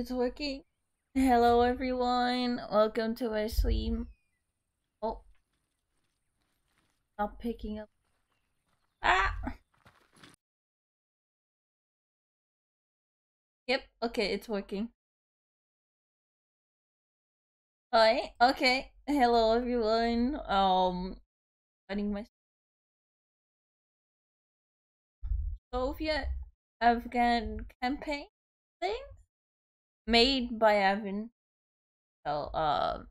It's working. Hello everyone, welcome to my stream. Oh, stop picking up. Ah! Yep, okay, it's working. Alright, okay, hello everyone, running my Soviet Afghan campaign thing made by Evan. So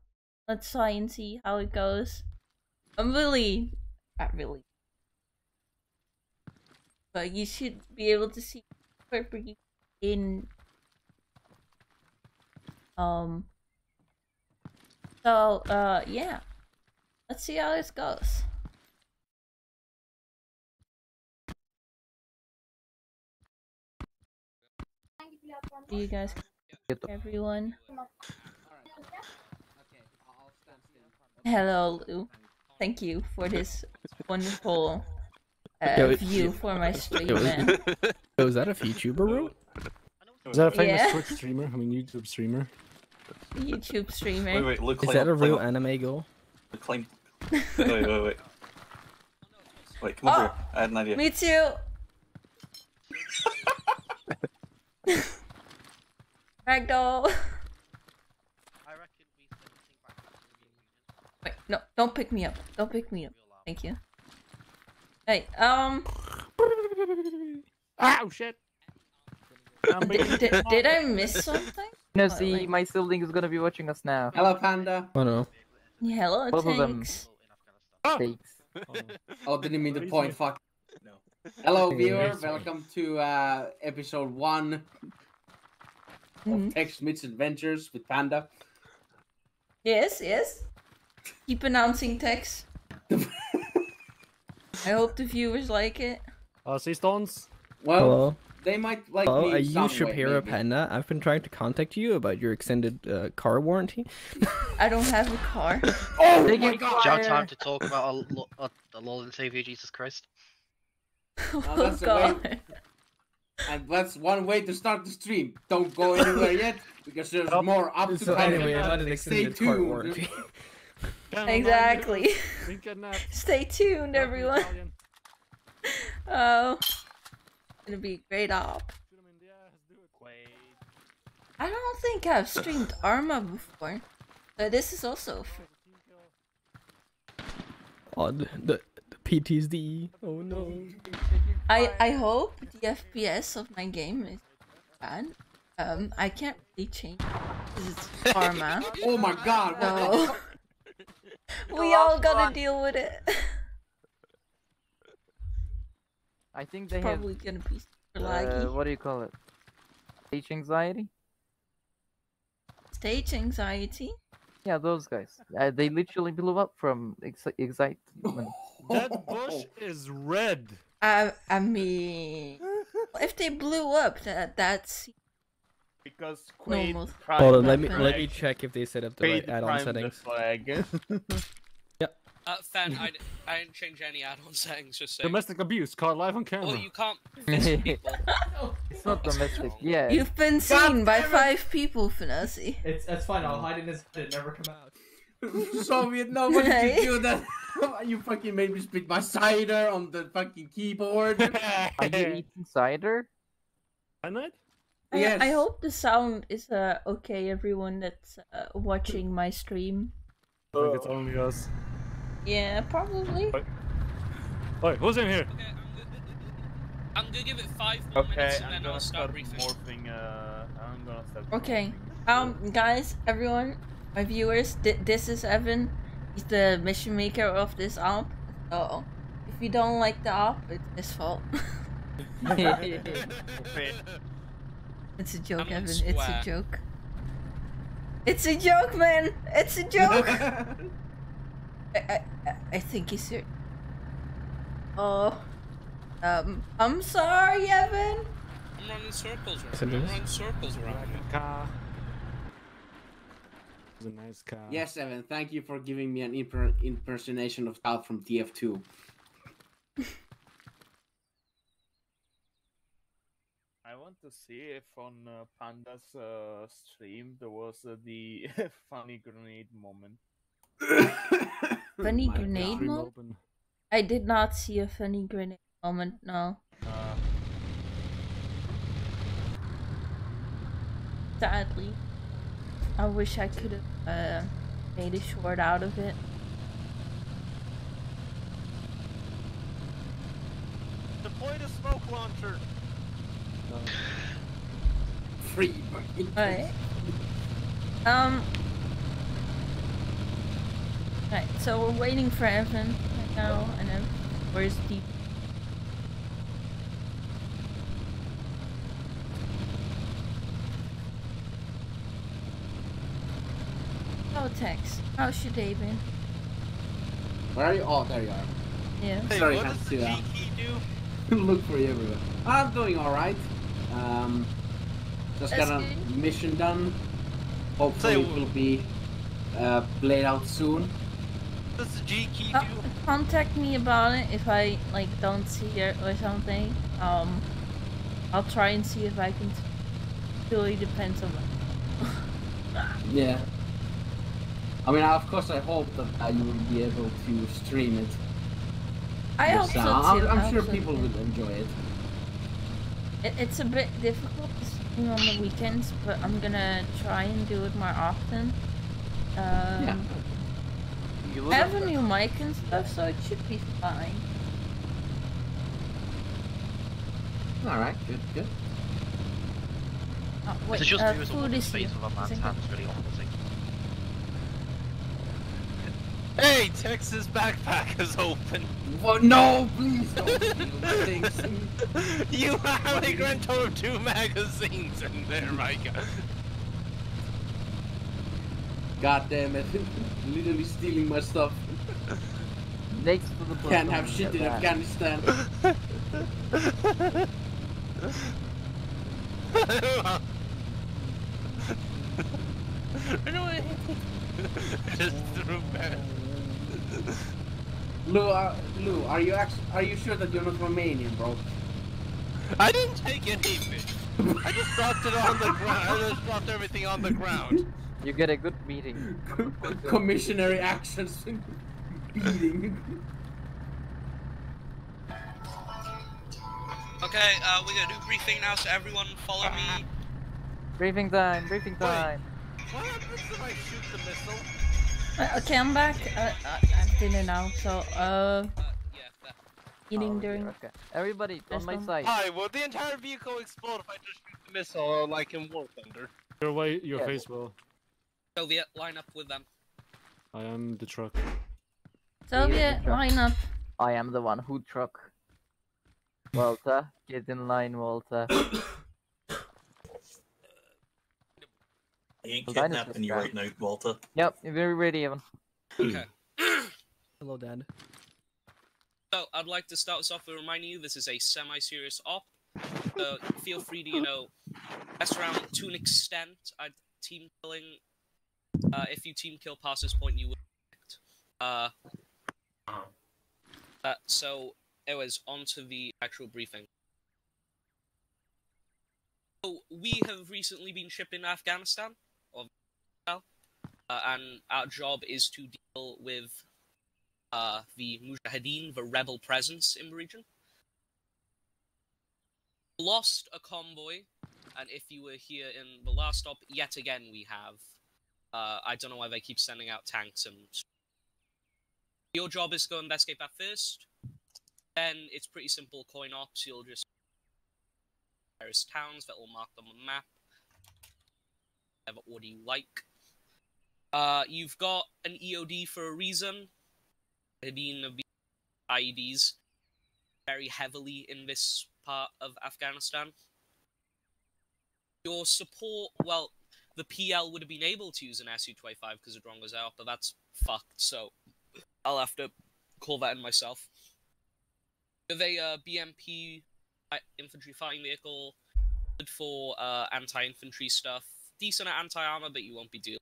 let's try and see how it goes. I'm really not really, but you should be able to see perfectly in yeah, let's see how this goes. Do you guys everyone? Hello Lou, thank you for this wonderful view for my stream. So is that a VTuber role? Is that a famous Twitch streamer? I mean YouTube streamer. YouTube streamer. Wait, look, is that a real anime goal? Wait, come over. I had an idea. Me too. Ragdoll. I reckon we send anything back to the Wait, no, don't pick me up. Don't pick me up. Thank you. Hey, Ow, shit. Did I miss something? No, see, like... my sibling is gonna be watching us now. Hello, Panda. Oh no. Yeah, hello, Tex. Oh, didn't mean to point, fuck. No. Hello, viewer. Welcome to episode 1. Of Tex Meets Adventures with Panda. Yes, yes. Keep announcing Tex. I hope the viewers like it. See stones. Well, hello. They might like me. Are you ShaphiraPanda? I've been trying to contact you about your extended car warranty. I don't have a car. Oh my God! Job time to talk about a Lord and Savior Jesus Christ. Oh God. And that's one way to start the stream. Don't go anywhere yet, because there's more up to come. Anyway, stay tuned. Exactly. Stay tuned, everyone. Oh, it'll be great op. I don't think I've streamed Arma before, but this is also odd. The PTSD. Oh no. I hope the FPS of my game is bad. I can't really change because it's Arma. Oh my God! No. We all gotta deal with it. I think they probably have, gonna be super laggy. What do you call it? Stage anxiety. Stage anxiety. Yeah, those guys. They literally blew up from excitement. That bush is red. I mean, if they blew up, that's because Quaid. Hold on, let me check if they set up the Quaid right add-on settings. Yep. Fan, I didn't change any add-on settings. Just saying. Domestic abuse caught live on camera. Oh, you can't. No, it's not domestic. Yeah. You've been seen by 5 people, Fenosi. It's that's fine. I'll hide in this. It never come out. Soviet, no, what did you do that? You fucking made me spit my cider on the fucking keyboard. Are you eating cider? I'm not? Yes. I hope the sound is okay, everyone that's watching my stream. I think it's only us. Yeah, probably. Alright, who's in here? Okay, I'm gonna give it 5 more minutes and then I'll start briefing. Okay, guys, everyone. My viewers, this is Evan. He's the mission maker of this op. Uh oh, if you don't like the op, it's his fault. It's a joke, Evan. It's a joke. It's a joke, man. It's a joke. I think he's here. Oh, I'm sorry, Evan. I'm running circles around. I'm running circles around the car. It was a nice car. Yes, Evan, thank you for giving me an impersonation of Tal from TF2. I want wanted to see if on Panda's stream there was the funny grenade moment. Funny grenade moment? I did not see a funny grenade moment, no. Sadly, I wish I could have made a short out of it. Deploy the smoke launcher. Free. Alright. Right, so we're waiting for Evan right now, and then where's Deep? Oh, Tex, how's your day been? Where are you? Oh, there you are. Yeah. Hey, sorry, I see that. Look for you everywhere. I'm doing alright. Just got a mission done. Hopefully it will be played out soon. Does the G key do? Contact me about it if I like don't see it or something. I'll try and see if I can. Really depends on. Yeah. I mean, of course, I hope that you will be able to stream it. I hope so too. I'm sure people will enjoy it. It's a bit difficult to stream on the weekends, but I'm gonna try and do it more often. I have a new mic and stuff, so it should be fine. Alright, good, good. Oh, wait, it's just food is here. Hey, Texas backpack is open. What? No, please don't steal things. You have a grand total of 2 magazines in there, Micah. God damn it. Literally stealing my stuff. Next to the book. Can't have shit in Afghanistan. Anyway. Just threw back. Lou, are you sure that you're not Romanian, bro? I didn't take anything. I just dropped it on the ground. I just dropped everything on the ground. You get a good meeting. Commissionary actions. Beating. Okay, we gotta do briefing now, so everyone follow me. Briefing time. Briefing time. Wait, what happens if I shoot the missile? Okay, I'm back. I'm dinner now, so eating during. Okay. Everybody on my side. Hi. Will the entire vehicle explode if I just shoot the missile, or like in War Thunder? Your way, your face will. Soviet, line up with them. I am the truck. Soviet, line up. I am the one who truck. Walter, get in line, Walter. I ain't kidnapping you right now, Walter. Yep, you're ready, Evan. Okay. Hello, Dad. So, I'd like to start us off with reminding you this is a semi-serious op. So, feel free to, you know, mess around to an extent. I'd team killing. If you team kill past this point, you would. So, anyways, on to the actual briefing. So, we have recently been shipped in Afghanistan. And our job is to deal with the Mujahideen, the rebel presence in the region. Lost a convoy, and if you were here in the last stop, yet again we have. I don't know why they keep sending out tanks and... Your job is to go investigate that first. Then it's pretty simple coin ops, you'll just... various towns that will mark them on the map. Whatever order you like. You've got an EOD for a reason. IEDs very heavily in this part of Afghanistan. Your support, well, the PL would have been able to use an SU-25 because the drone was out, but that's fucked, so I'll have to call that in myself. With a BMP infantry fighting vehicle, good for anti-infantry stuff. Decent at anti-armor, but you won't be dealing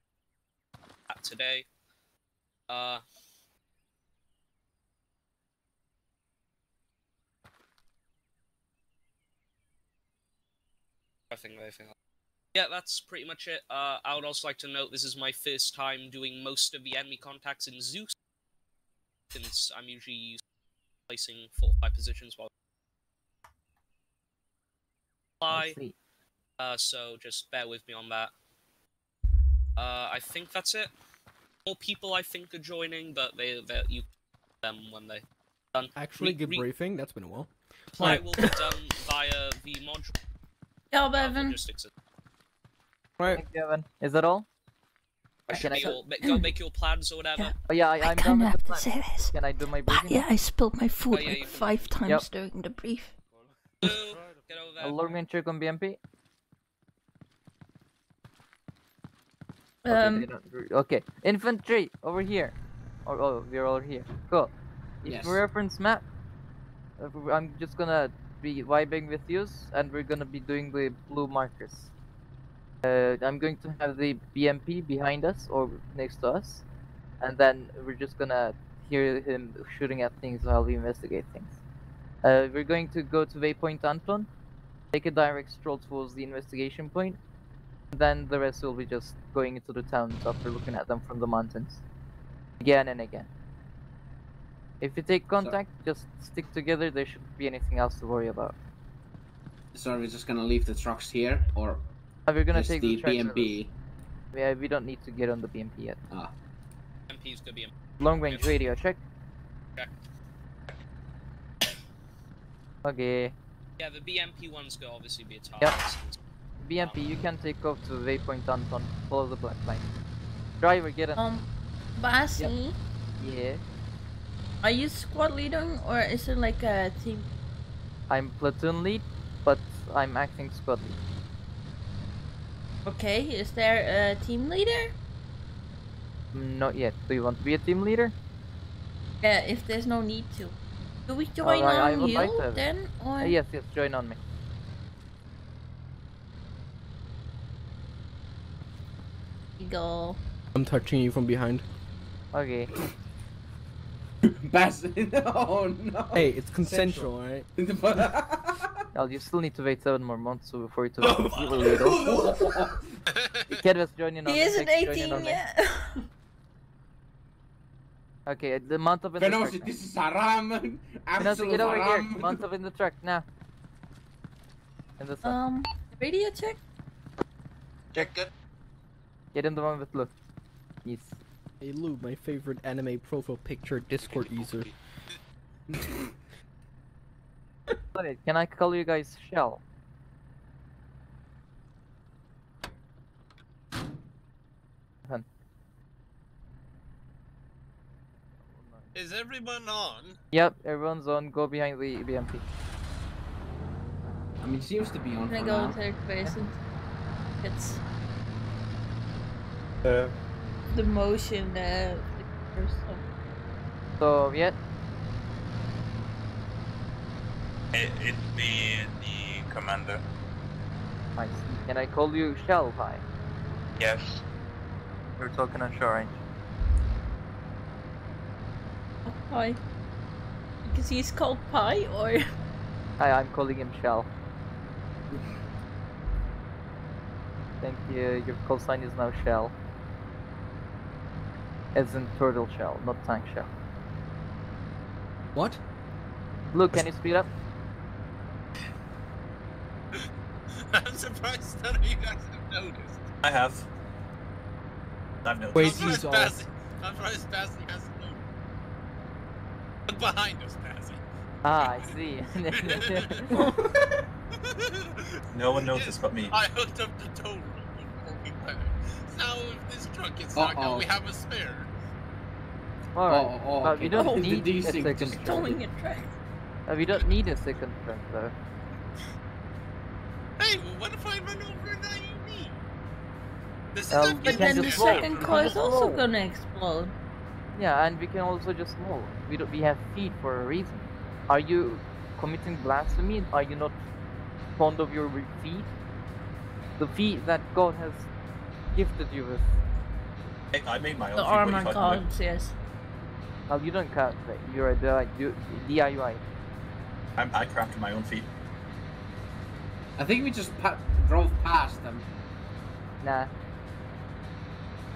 that today. I think. Yeah, that's pretty much it. I would also like to note this is my first time doing most of the enemy contacts in Zeus, since I'm usually placing 4 or 5 positions while I fly. So just bear with me on that. I think that's it. More people I think are joining, but they you them when they done. Actually, good briefing. That's been a while. Play will be done via the module. Help, Evan. Right. Thank you, Evan. Is that all? Go make your plans or whatever. Yeah. Oh yeah, I'm done with the plans. Can I do my briefing? Yeah, I spilled my food like 5 times during the brief. Lou, get over there. Allow me to check on BMP. Okay, infantry over here. Oh, we're all here. Cool. Yes. Reference map. I'm just gonna be vibing with you, and we're gonna be doing the blue markers. I'm going to have the BMP behind us or next to us, and then we're just gonna hear him shooting at things while we investigate things. We're going to go to waypoint Anton, take a direct stroll towards the investigation point, and then the rest will be just going into the towns after looking at them from the mountains, again and again. If you take contact, just stick together. There shouldn't be anything else to worry about. So are we just gonna leave the trucks here, or we're gonna take the BMP? Yeah, we don't need to get on the BMP yet. Ah. BMP's gonna be long range radio check. Check. Okay. Yeah, the BMP one's gonna obviously be a target. Yep. BMP, you can take off to waypoint Anton. Follow the black line. Driver, get in. Bassy. Yep. Yeah. Are you squad leading, or is it like a team? I'm platoon lead, but I'm acting squad lead. Okay, is there a team leader? Not yet. Do you want to be a team leader? Yeah, if there's no need to. Do we join on you then? Or? Yes, yes, join on me. Go. I'm touching you from behind. Okay. Bassy, oh no! Hey, it's consensual, alright? Well, you still need to wait 7 more months before you talk to people later. Kedvis, join in on. He isn't 18 yet! Okay, the mount up in the truck. Fenosi, this is haram! Absolute haram! Get over here! Mount up in the truck, now! In the sun. Radio check? Check it. Get in the one with Lou. Yes. Hey Lou, my favorite anime profile picture Discord user. Sorry, can I call you guys Shell? Is everyone on? Yep, everyone's on. Go behind the BMP. I mean, it seems to be on. Can I go third person? It's. The motion or so yet it be the commander. I see. Can I call you Shell Pie? Yes. We're talking on shore range. Oh, hi. Because he's called Pie or hi, I'm calling him Shell. Thank you, your call sign is now Shell. As in turtle shell, not tank shell. What? Look, can you speed up? I'm surprised none of you guys have noticed. I have. I've noticed. Wait, I'm surprised Bassy hasn't noticed. Look behind us, Bassy. Ah, I see. No one noticed but me. I hooked up the total. Now if this truck gets knocked out, we have a spare. Alright, but we don't need a second truck. We don't need a second truck though. Hey, well, what if I run over an IED? This is not getting then the second car is also gonna explode. Yeah, and we can also just move. We have feet for a reason. Are you committing blasphemy? Are you not fond of your feet? The feet that God has gifted you with. Hey, I made my own. The armor cards, yes. Oh, you don't craft it. You're a DIY. I crafted my own feet. I think we just drove past them. Nah.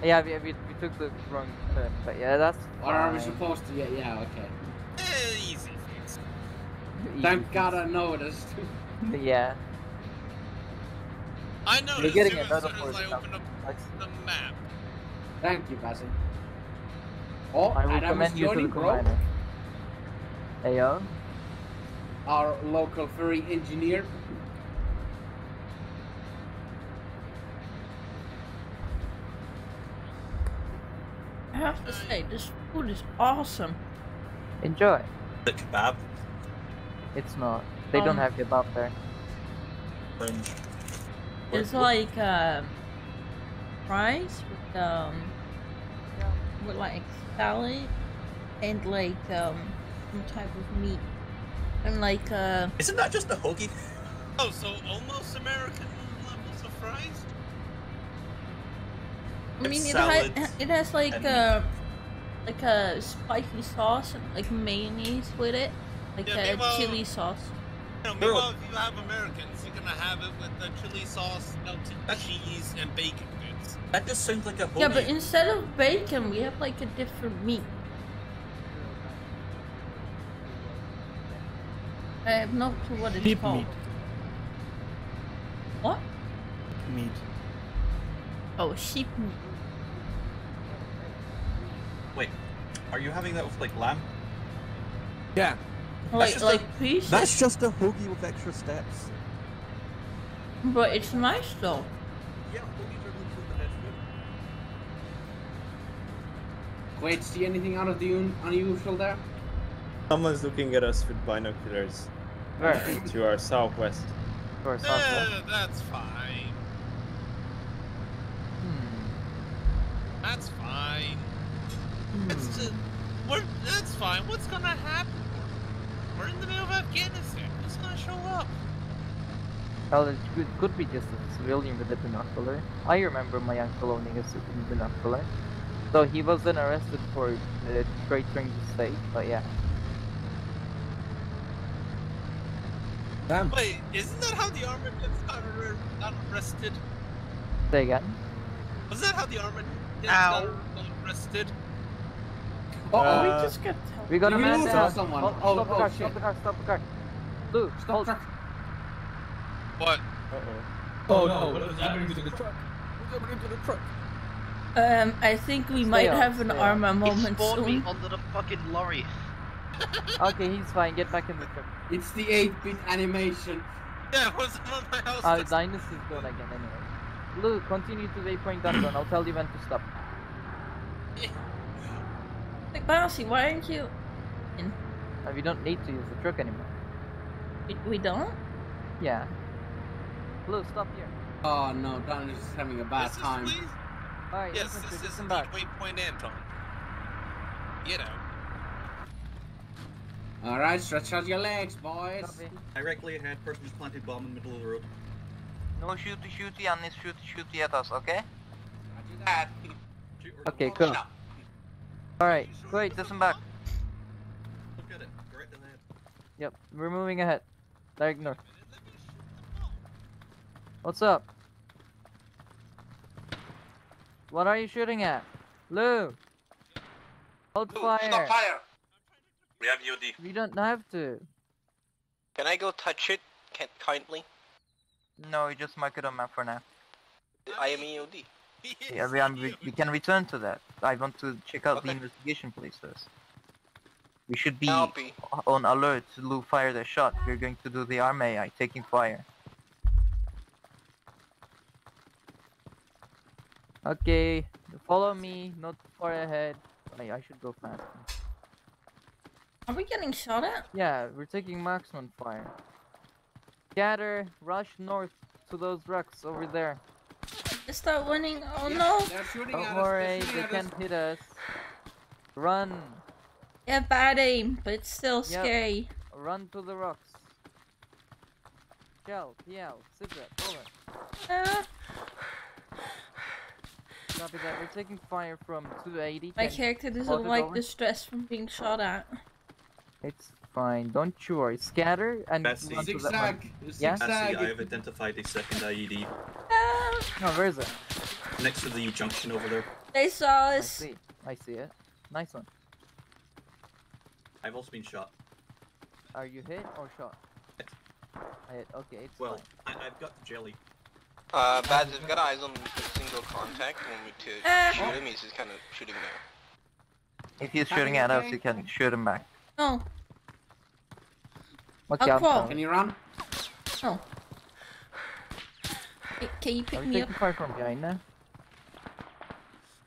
Yeah, we took the wrong turn, but yeah, that's fine. Or are we supposed to? Yeah, okay. Easy fix. Thank God I noticed. Yeah. I noticed you as soon as I opened up the map. Thank you, Bassy. Oh, I recommend you to the commander. Hey, yo. Our local ferry engineer. I have to say, this food is awesome. Enjoy. The kebab? It's not. They don't have kebab there. It's like fries with like salad and like some type of meat and like isn't that just a hoagie? Oh, so almost American levels of fries. I mean, it has like a spicy sauce, and like mayonnaise with it, like a chili sauce. You know, meanwhile, if you have Americans, you're gonna have it with the chili sauce, melted cheese, and bacon bits. That just sounds like a whole. Yeah, but instead of bacon, we have like a different meat. I have no clue what it's called. Meat. What? Meat. Oh, sheep meat. Wait, are you having that with like lamb? Yeah. Like pieces? That's just a hoagie with extra steps. But it's nice though. Yeah, hoagies are really good, that's good. Wait, see anything out of the unusual there? Someone's looking at us with binoculars. Right. To our southwest. To our southwest. That's fine. That's fine. It's just, that's fine. What's gonna happen? We're in the middle of Afghanistan. Who's gonna show up? Well, it could be just a civilian with a binocular. I remember my uncle owning a civilian binocular. So he wasn't arrested for traitoring the state, but yeah. Damn. Wait, isn't that how the army got arrested? Say again? Wasn't that how the army got arrested? Oh, we just got help. We got a man down. Stop the car, stop the car, stop the car. Lou, stop the car. What? Uh-oh. Oh no, what is happening to the truck? What's happening to the truck? I think we might have an Arma moment soon. He spawned me onto the fucking lorry. Okay, he's fine, get back in the truck. It's the 8-bit animation. Yeah, it was on my house. Oh, Dynasty's gone again anyway. Lou, continue to waypoint Dungeon, I'll tell you when to stop. Like, Bassy, why aren't you in? We don't need to use the truck anymore. We don't? Yeah. Blue, stop here. Oh no, Don is just having a bad time. Alright, yes, this is waypoint Anton. Get out. Alright, stretch out your legs, boys. Copy. Directly ahead, person just planted bomb in the middle of the road. No shooty, and shooty at us, okay? Roger that. Okay, cool. Alright, great, disembark. Look at it, right in the head. Yep, we're moving ahead. Direct north. What's up? What are you shooting at? Lou! Hold fire! Stop fire! We have EOD. We don't have to. Can I go touch it, kindly? No, you just mark it on map for now. I am EOD. Yeah, we can return to that. I want to check out the investigation place first. We should be on alert. Lou fired a shot. We're going to do the arm AI taking fire. Okay, follow me, not far ahead. I should go fast. Are we getting shot at? Yeah, we're taking marksman fire. Gather, rush north to those rocks over there. They start winning. Oh yeah, no! Don't worry, they can't hit us. Run! Yeah, bad aim, but it's still scary. Run to the rocks. Shell, PL, cigarette, over. Copy that, we're taking fire from 280. My character doesn't like the stress from being shot at. It's fine. Don't you worry. Scatter and Bassy. Zigzag. Yeah? Bassy, I have identified a second IED. No, where is it? Next to the junction over there. They saw us. I see it. Nice one. I've also been shot. Are you hit or shot? Hit. I hit. Okay, it's well, fine. I've got the jelly. Baz, I've got eyes on a single contact when we to shoot him. He's just kind of shooting there. If he's shooting at us, you can shoot him back. No. Okay, can you run? No. Hey, can you pick me up? Are we taking fire from behind now?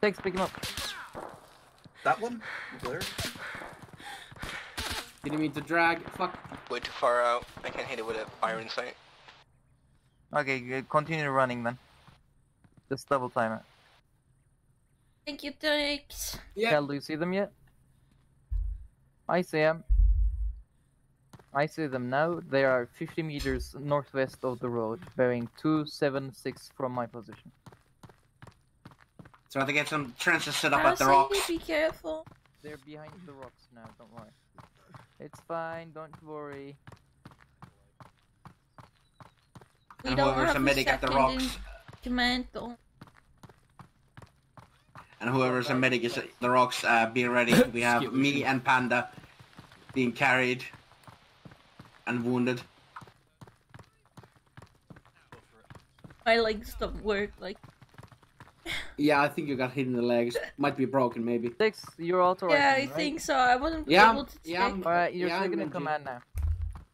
Tex, pick him up. That one? Where? Didn't mean to drag. Fuck. Way too far out. I can't hit it with an iron sight. Okay, continue running then. Just double time it. Thank you, Tex. Yeah. Can Lou see them yet? I see them. I see them now. They are 50 meters northwest of the road, bearing 276 from my position. So I have to get some trenches set up at the rocks. Be careful. They're behind the rocks now, don't worry. It's fine, don't worry. We don't have a medic at the rocks. Command, though. And whoever's a medic is at the rocks, be ready. We have me and Panda being carried and wounded. My legs don't work, like... Yeah, I think you got hit in the legs. Might be broken, maybe. Tex, you're authorized. Yeah, I think so. I wasn't able to check. Alright, you're second in command now.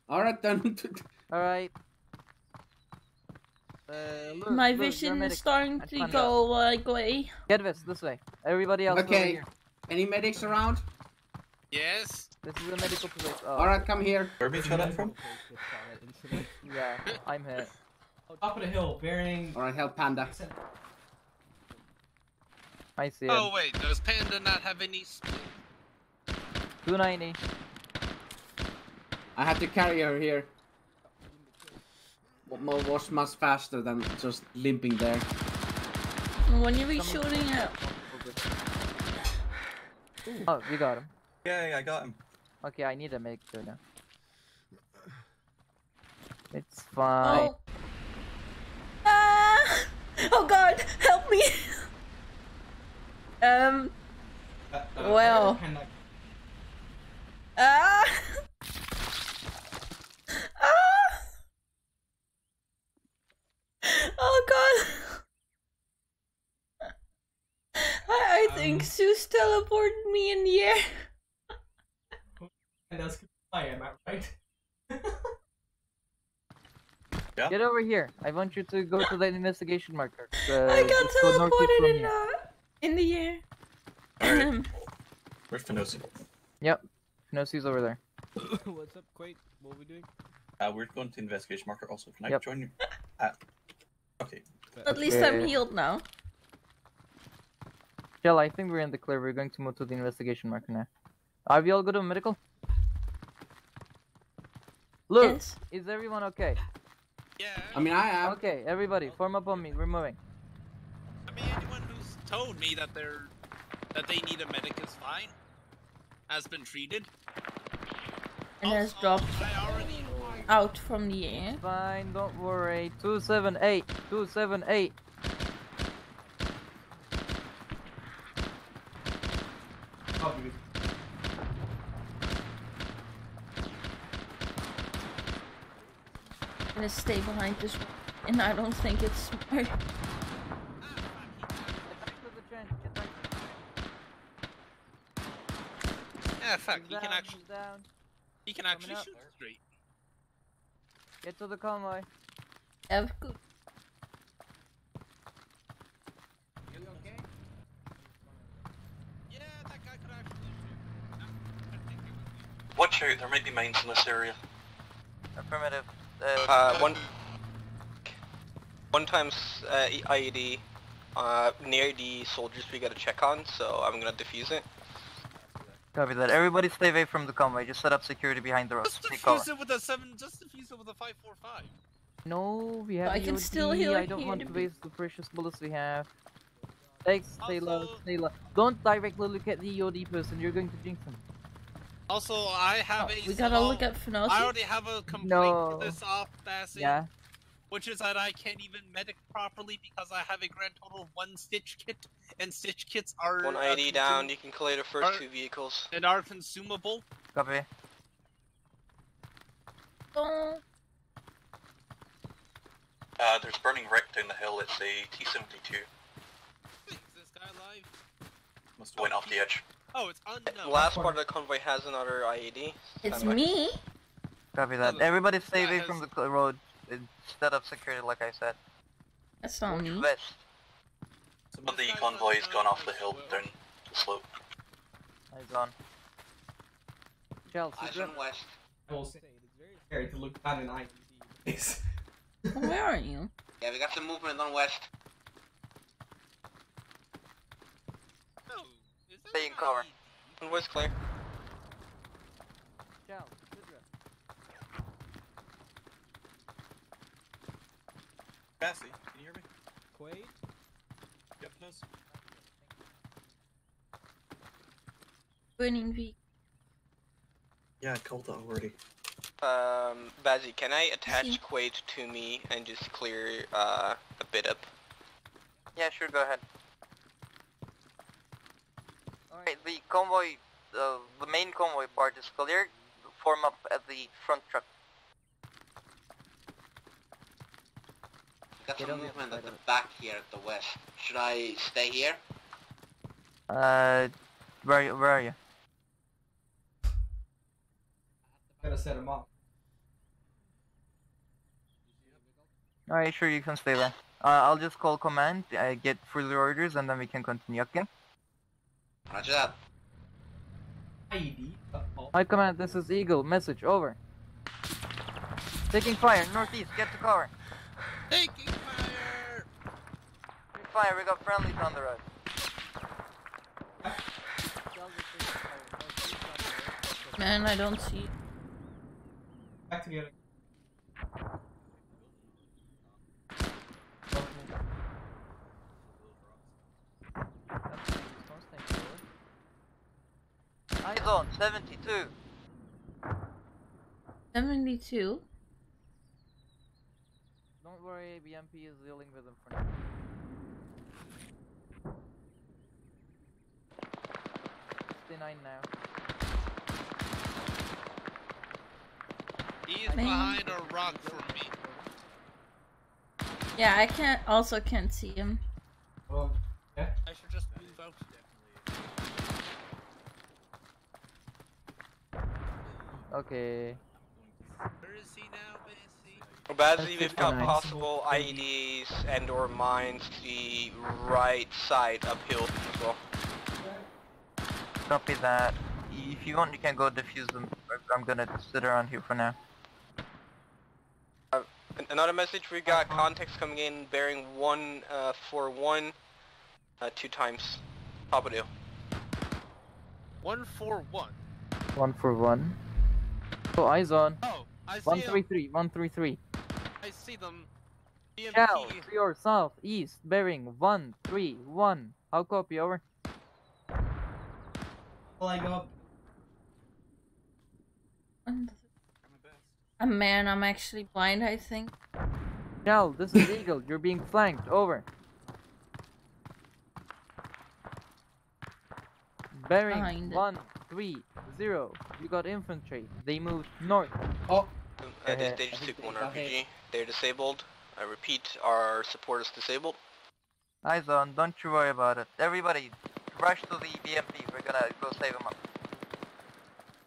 Alright, then. Alright. My vision is starting to go away. Kedvis, this way. Everybody else over here. Any medics around? Yes. This is a medical place. Oh. Alright, come here. Where did you shot from? Yeah, I'm here. Top of the hill, bearing... Alright, help Panda. I see it. Oh wait, does Panda not have any... 290. I have to carry her here. What was much faster than just limping there. When are we shooting at? Oh, you got him. Yeah, I got him. Okay, I need a medic too now. It's fine. Oh, oh god, help me! Well. Oh god! I think Zeus teleported me in the air. And that's because I am, right? Yeah. Get over here. I want you to go to the investigation marker. I got teleported in the air. Alright. Where's Fenosi? Yep. Fenosi's over there. What's up, Quaid? What are we doing? We're going to the investigation marker also. Can I join you? Okay. At least I'm healed now. Jell, I think we're in the clear. We're going to move to the investigation marker now. Are we all good on medical? Luke, yes. Is everyone okay? Yeah. I mean, I am. Okay, everybody, form up on me. We're moving. I mean, anyone who's told me that they need a medic is fine, has been treated, and has dropped. Out from the air. Fine, don't worry. 278, 278. I'm gonna stay behind this, and I don't think it's smart. Yeah, fuck. He can actually. He can actually shoot straight. Get to the convoy. Are you okay? Yeah, that guy could actually shoot. Watch out, there might be mines in this area. Affirmative. One times IED near the soldiers we gotta check on, so I'm gonna defuse it. Copy that. Everybody stay away from the convoy. Just set up security behind the road. Just defuse it with a 7. Just defuse it with a 545. No, we have. I can still heal. I don't want to waste the precious bullets we have. Thanks. Stay low. Stay low. Don't directly look at the EOD person. You're going to jinx him. Also, I have a. We gotta look at Fenosi. I already have a complaint to this off, Bassy. Yeah. Which is that I can't even medic properly because I have a grand total of one stitch kit, and stitch kits are. One IED down. You can clear the first two vehicles. And are consumable. Copy. There's burning wreck down the hill. It's a T-72. Is this guy alive? Must have went off the edge. Oh, it's unknown. Last part of the convoy has another IED. It's me. Copy that. Everybody stay away from the road. Set up security, like I said. That's not me. Some of the convoy has gone off the hill down the slope. He's gone. Eyes on west. I will say it's very scary to look down an IED. Where are you? Yeah, we got some movement on west. No, stay in cover. On west clear. Bassy, can you hear me? Quaid? Yep, please. Burning V. Yeah, I called that already. Bassy, can I attach Quaid to me and just clear a bit up? Yeah, sure, go ahead. Alright, the convoy, the main convoy part is clear. Form up at the front truck. Got some movement at the back here at the west. Should I stay here? Where are you? I'm gonna set him up. Alright, sure, you can stay there. I'll just call command, get further orders, and then we can continue, okay? Roger that. Hi, command, this is Eagle. Message, over. Taking fire, northeast, get to cover. Taking fire! Fire, we got friendlies on the road. Man, I don't see. Back together. Eyes on, 72. 72? Don't worry, BMP is dealing with them for now. 69 now. He's behind a rock for me. Yeah, I can't. Also can't see him. Well, yeah. I should just move out. Okay. Where is he now, man? Bassy, we've got possible IEDs and or mines to the right side uphill as well. Copy that. If you want, you can go defuse them. I'm gonna sit around here for now. Another message, we got contacts coming in bearing 141 two times. Top of deal. 141? 141. Oh, eyes on. Oh, I see 133, 133. I see them. BMP. Shell, to your south, east, bearing 131. I'll copy, over. Flag up. Man, I'm actually blind, I think. Shell, this is Eagle. You're being flanked, over. Bearing 130. You got infantry. They moved north. Oh. They just took one RPG. They're disabled. I repeat, our support is disabled. Eyes on, don't you worry about it. Everybody, rush to the BMP. We're gonna go save them up.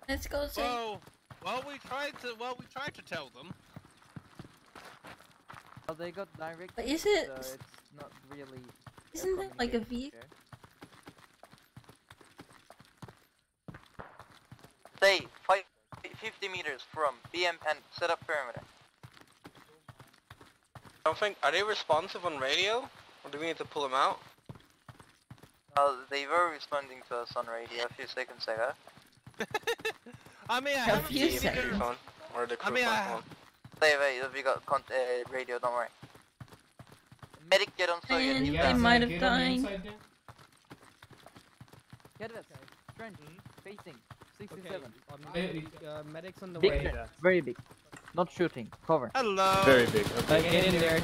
Let's go save. Well, we tried to tell them. Well, they got direct. But is it? So it's not really. Isn't it like a vehicle? Stay 50 meters from BM and set up perimeter. I don't think, are they responsive on radio? Or do we need to pull them out? They were responding to us on radio a few seconds ago. I mean, I haven't seen the crew phone. Or the crew phone. Stay away, we got radio, don't worry. Medic, get on so you need that. They might have died. Get us, trench, facing. 667. Medics on the way. Very big. Not shooting. Cover. Hello. Very big. Okay. Get in there.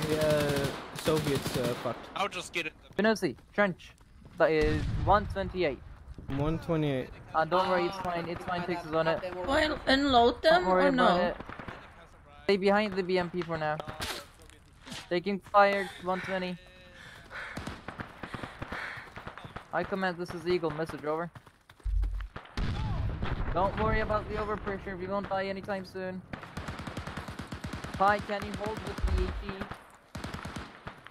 Soviets fucked. I'll just get it. Fenosi, trench. 128. 128. Don't worry, it's fine. It's fine. Tex is on it. Well, unload them or no? Stay behind the BMP for now. Taking fire. 120. I command, this is Eagle, message over. Don't worry about the overpressure, we won't die anytime soon. Pi, can you hold with the HE?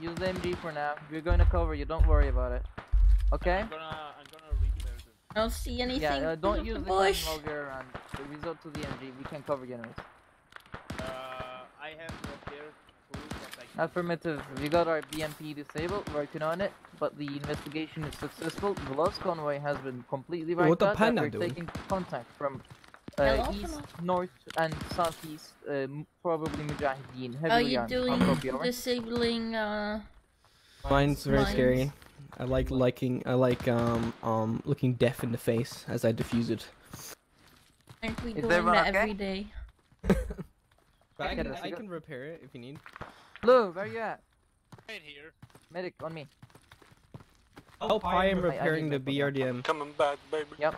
Use the MG for now, we're going to cover you, don't worry about it. Okay? I'm gonna reload it. I don't see anything. Yeah, don't use the bush while we're around. The result to the MG, we can cover you anyways. I have repaired. Affirmative, we got our BMP disabled, working on it, but the investigation is successful. The lost convoy has been completely wiped out. What the Panda doing? We're taking contact from east, north, and southeast, probably Mujahideen. Are you doing disabling mines? Very scary. I like looking death in the face as I defuse it. Aren't we doing that every day? I can repair it if you need. Lou, where you at? Right here. Medic, on me. Help, I am repairing the BRDM. Coming back, baby. Yep.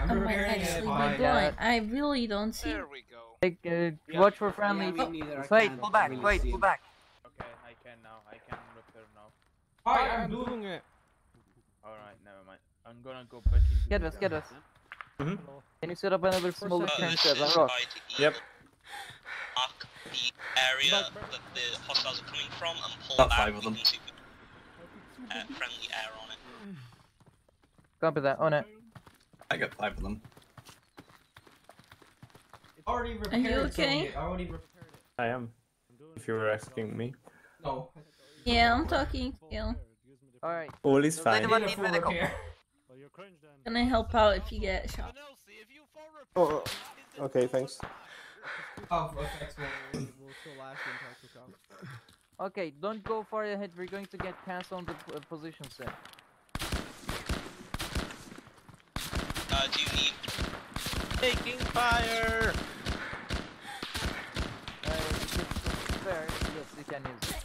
I'm actually my god, I really don't see. There we go. Like, watch for friendly. Yeah, wait, pull back, pull back. Okay, I can now, I can repair now. I'm doing it. Alright, never mind. I'm gonna go back into Get us. Mm-hmm. Can you set up another smaller trench? Yep. Mark the area that the hostiles are coming from and pull back into friendly air on it. Copy that, on it. I got 5 of them. Already repaired. Are you okay? I already repaired it. I am. If you were asking me. No. Yeah, I'm talking. Yeah. Alright. All is fine. Can I help out if you get shot? Oh, okay, thanks. Okay, don't go far ahead, we're going to get cast on the position set. Do you need... Taking fire! Yes, you can use it.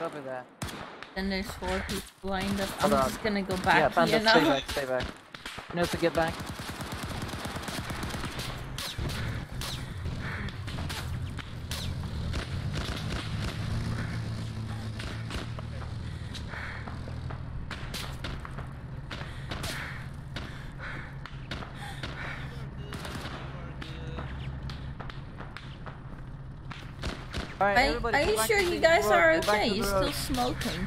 Cover that. And there's 4 people lined up. I'm just gonna go back here now. Yeah, stay back. No, to get back. Are you sure you guys are okay? You're still smoking.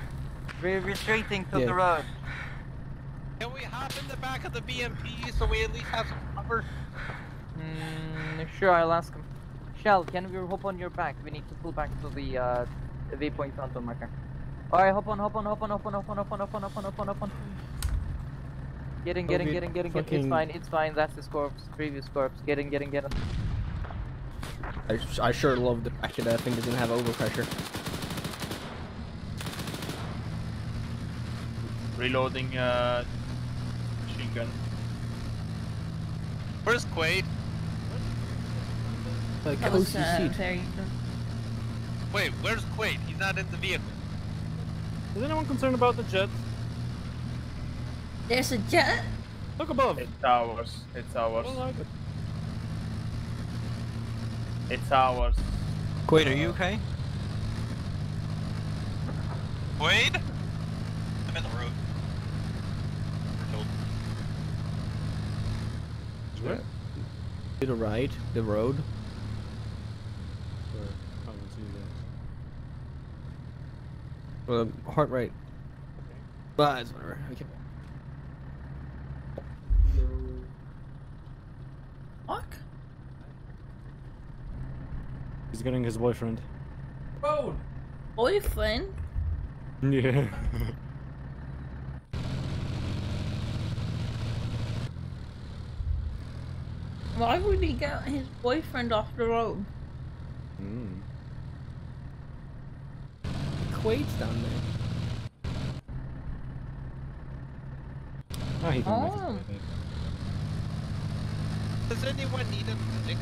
We're retreating to the road. Can we hop in the back of the BMP so we at least have some cover? Sure, I'll ask him. Shell, can we hop on your back? We need to pull back to the waypoint onto marker. Alright, hop on. Get in. It's fine. That's his corpse. Previous corpse. Get in. I sure love the fact that that thing doesn't have overpressure. Reloading machine gun. Where's Quaid? Like, wait, where's Quaid? He's not in the vehicle. Is anyone concerned about the jet? There's a jet? Look above. It's ours. I like it. It's ours. Quaid, are you okay? Quaid? I'm in the road. Where? To the right, the road. Sure, I can't see you guys. Heart rate. Okay. But it's whatever. Okay. Fuck. He's getting his boyfriend. Road! Boyfriend? Yeah. Why would he get his boyfriend off the road? Mm. Quaid's down there. Oh, he didn't like it. Does anyone need a medic?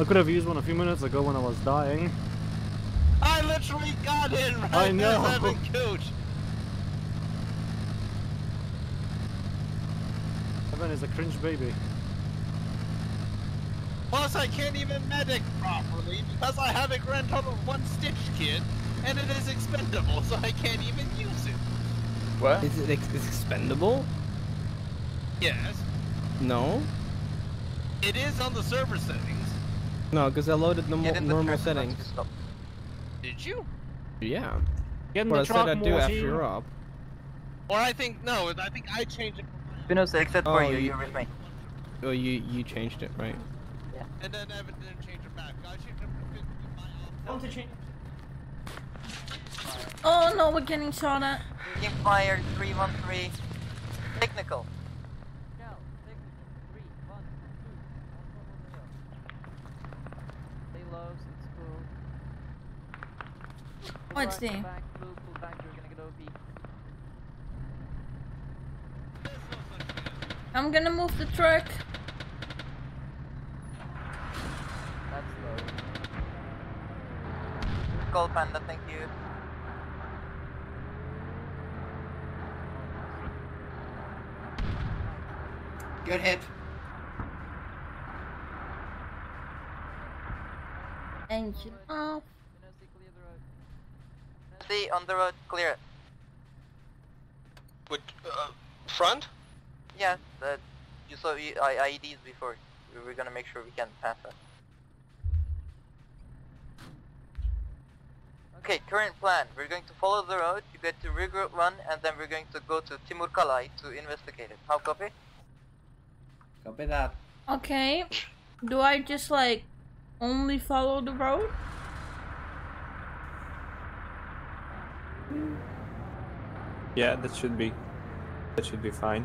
I could have used one a few minutes ago when I was dying. I literally got in right I know. As Evan coach. Evan is a cringe baby. Plus I can't even medic properly because I have a grand total of 1 stitch kit and it is expendable, so I can't even use it. What? Is it expendable? Yes. No? It is on the server settings. No, because I loaded the normal settings. Did you? Yeah. Get in the truck, I said I do after you're up. Or I think, no, I think I changed it. Fenosi, except for you, you're with me. Oh, you changed it, right? Yeah. And then Evan didn't change it back. I changed it to my own. I want to change it. Oh no, we're getting shot at. Team fire 313. Technical. What's the name? I'm gonna move the truck. That's low. Call Panda, thank you. Good hit. Engine off. On the road, clear. With front? Yeah, you saw IEDs before. We're gonna make sure we can pass that. Okay, current plan. We're going to follow the road, you get to regroup one, and then we're going to go to Timur Kala to investigate it. How copy? Copy that. Okay, do I just like only follow the road? Yeah, that should be fine.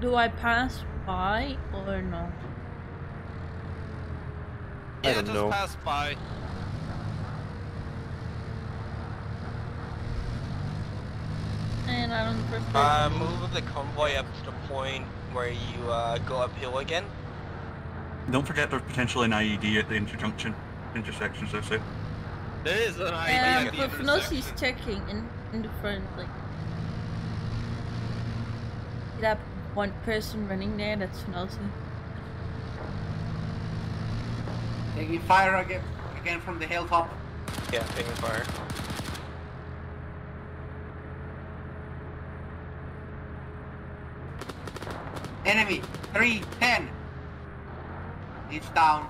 Do I pass by or no? Yeah, I don't know. Pass by. And I don't prefer. Move the convoy up to the point where you go uphill again. Don't forget there's potentially an IED at the intersections. That's it. There is an IED at the intersection. Fenosi's checking in the front, like... That one person running there, that's Fenosi. Taking fire again from the hilltop. Yeah, taking fire. Enemy, 310. It's down.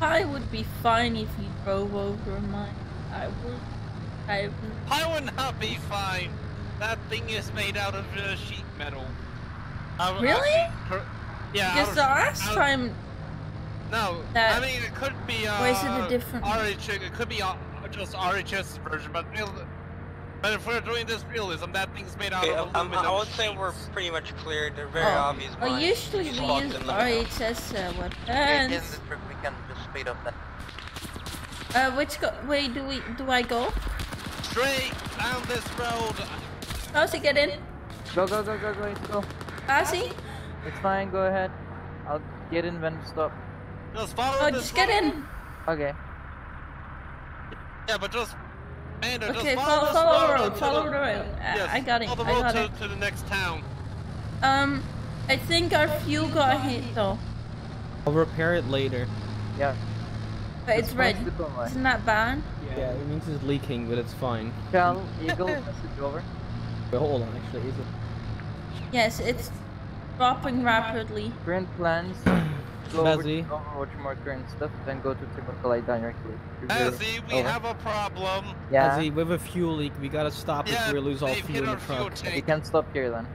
I would be fine if you drove over mine. I would not be fine. That thing is made out of sheet metal. Really? Yeah. Because the last time. No. I mean, it could be. Or is it a different? It could be just RHS version, but if we're doing this realism, that thing's made out of aluminum. I would say we're pretty much clear. They're very obvious. Oh, usually we use RHS weapons. We can just speed up then. Which way do I go? Straight down this road. Bassy, get in. Go. Bassy? It's fine. Go ahead. I'll get in when we stop. Just follow this just road. Get in. Okay. Yeah, but just. Amanda, okay, just follow the road. Yes, I got it. Follow the road to the next town. I think our fuel got hit though. I'll repair it later. Yeah. But it's red. Isn't that bad? Yeah, it means it's leaking, but it's fine. Shall Eagle message over? Wait, hold on, actually, is it? Yes, it's dropping rapidly. Current plans. Go over to Overwatch marker and stuff, then go to Timur Kala directly. Bassy, we have a problem. Yeah. Bassy, we have a fuel leak. We gotta stop if we lose all fuel in the truck. We can't stop here then.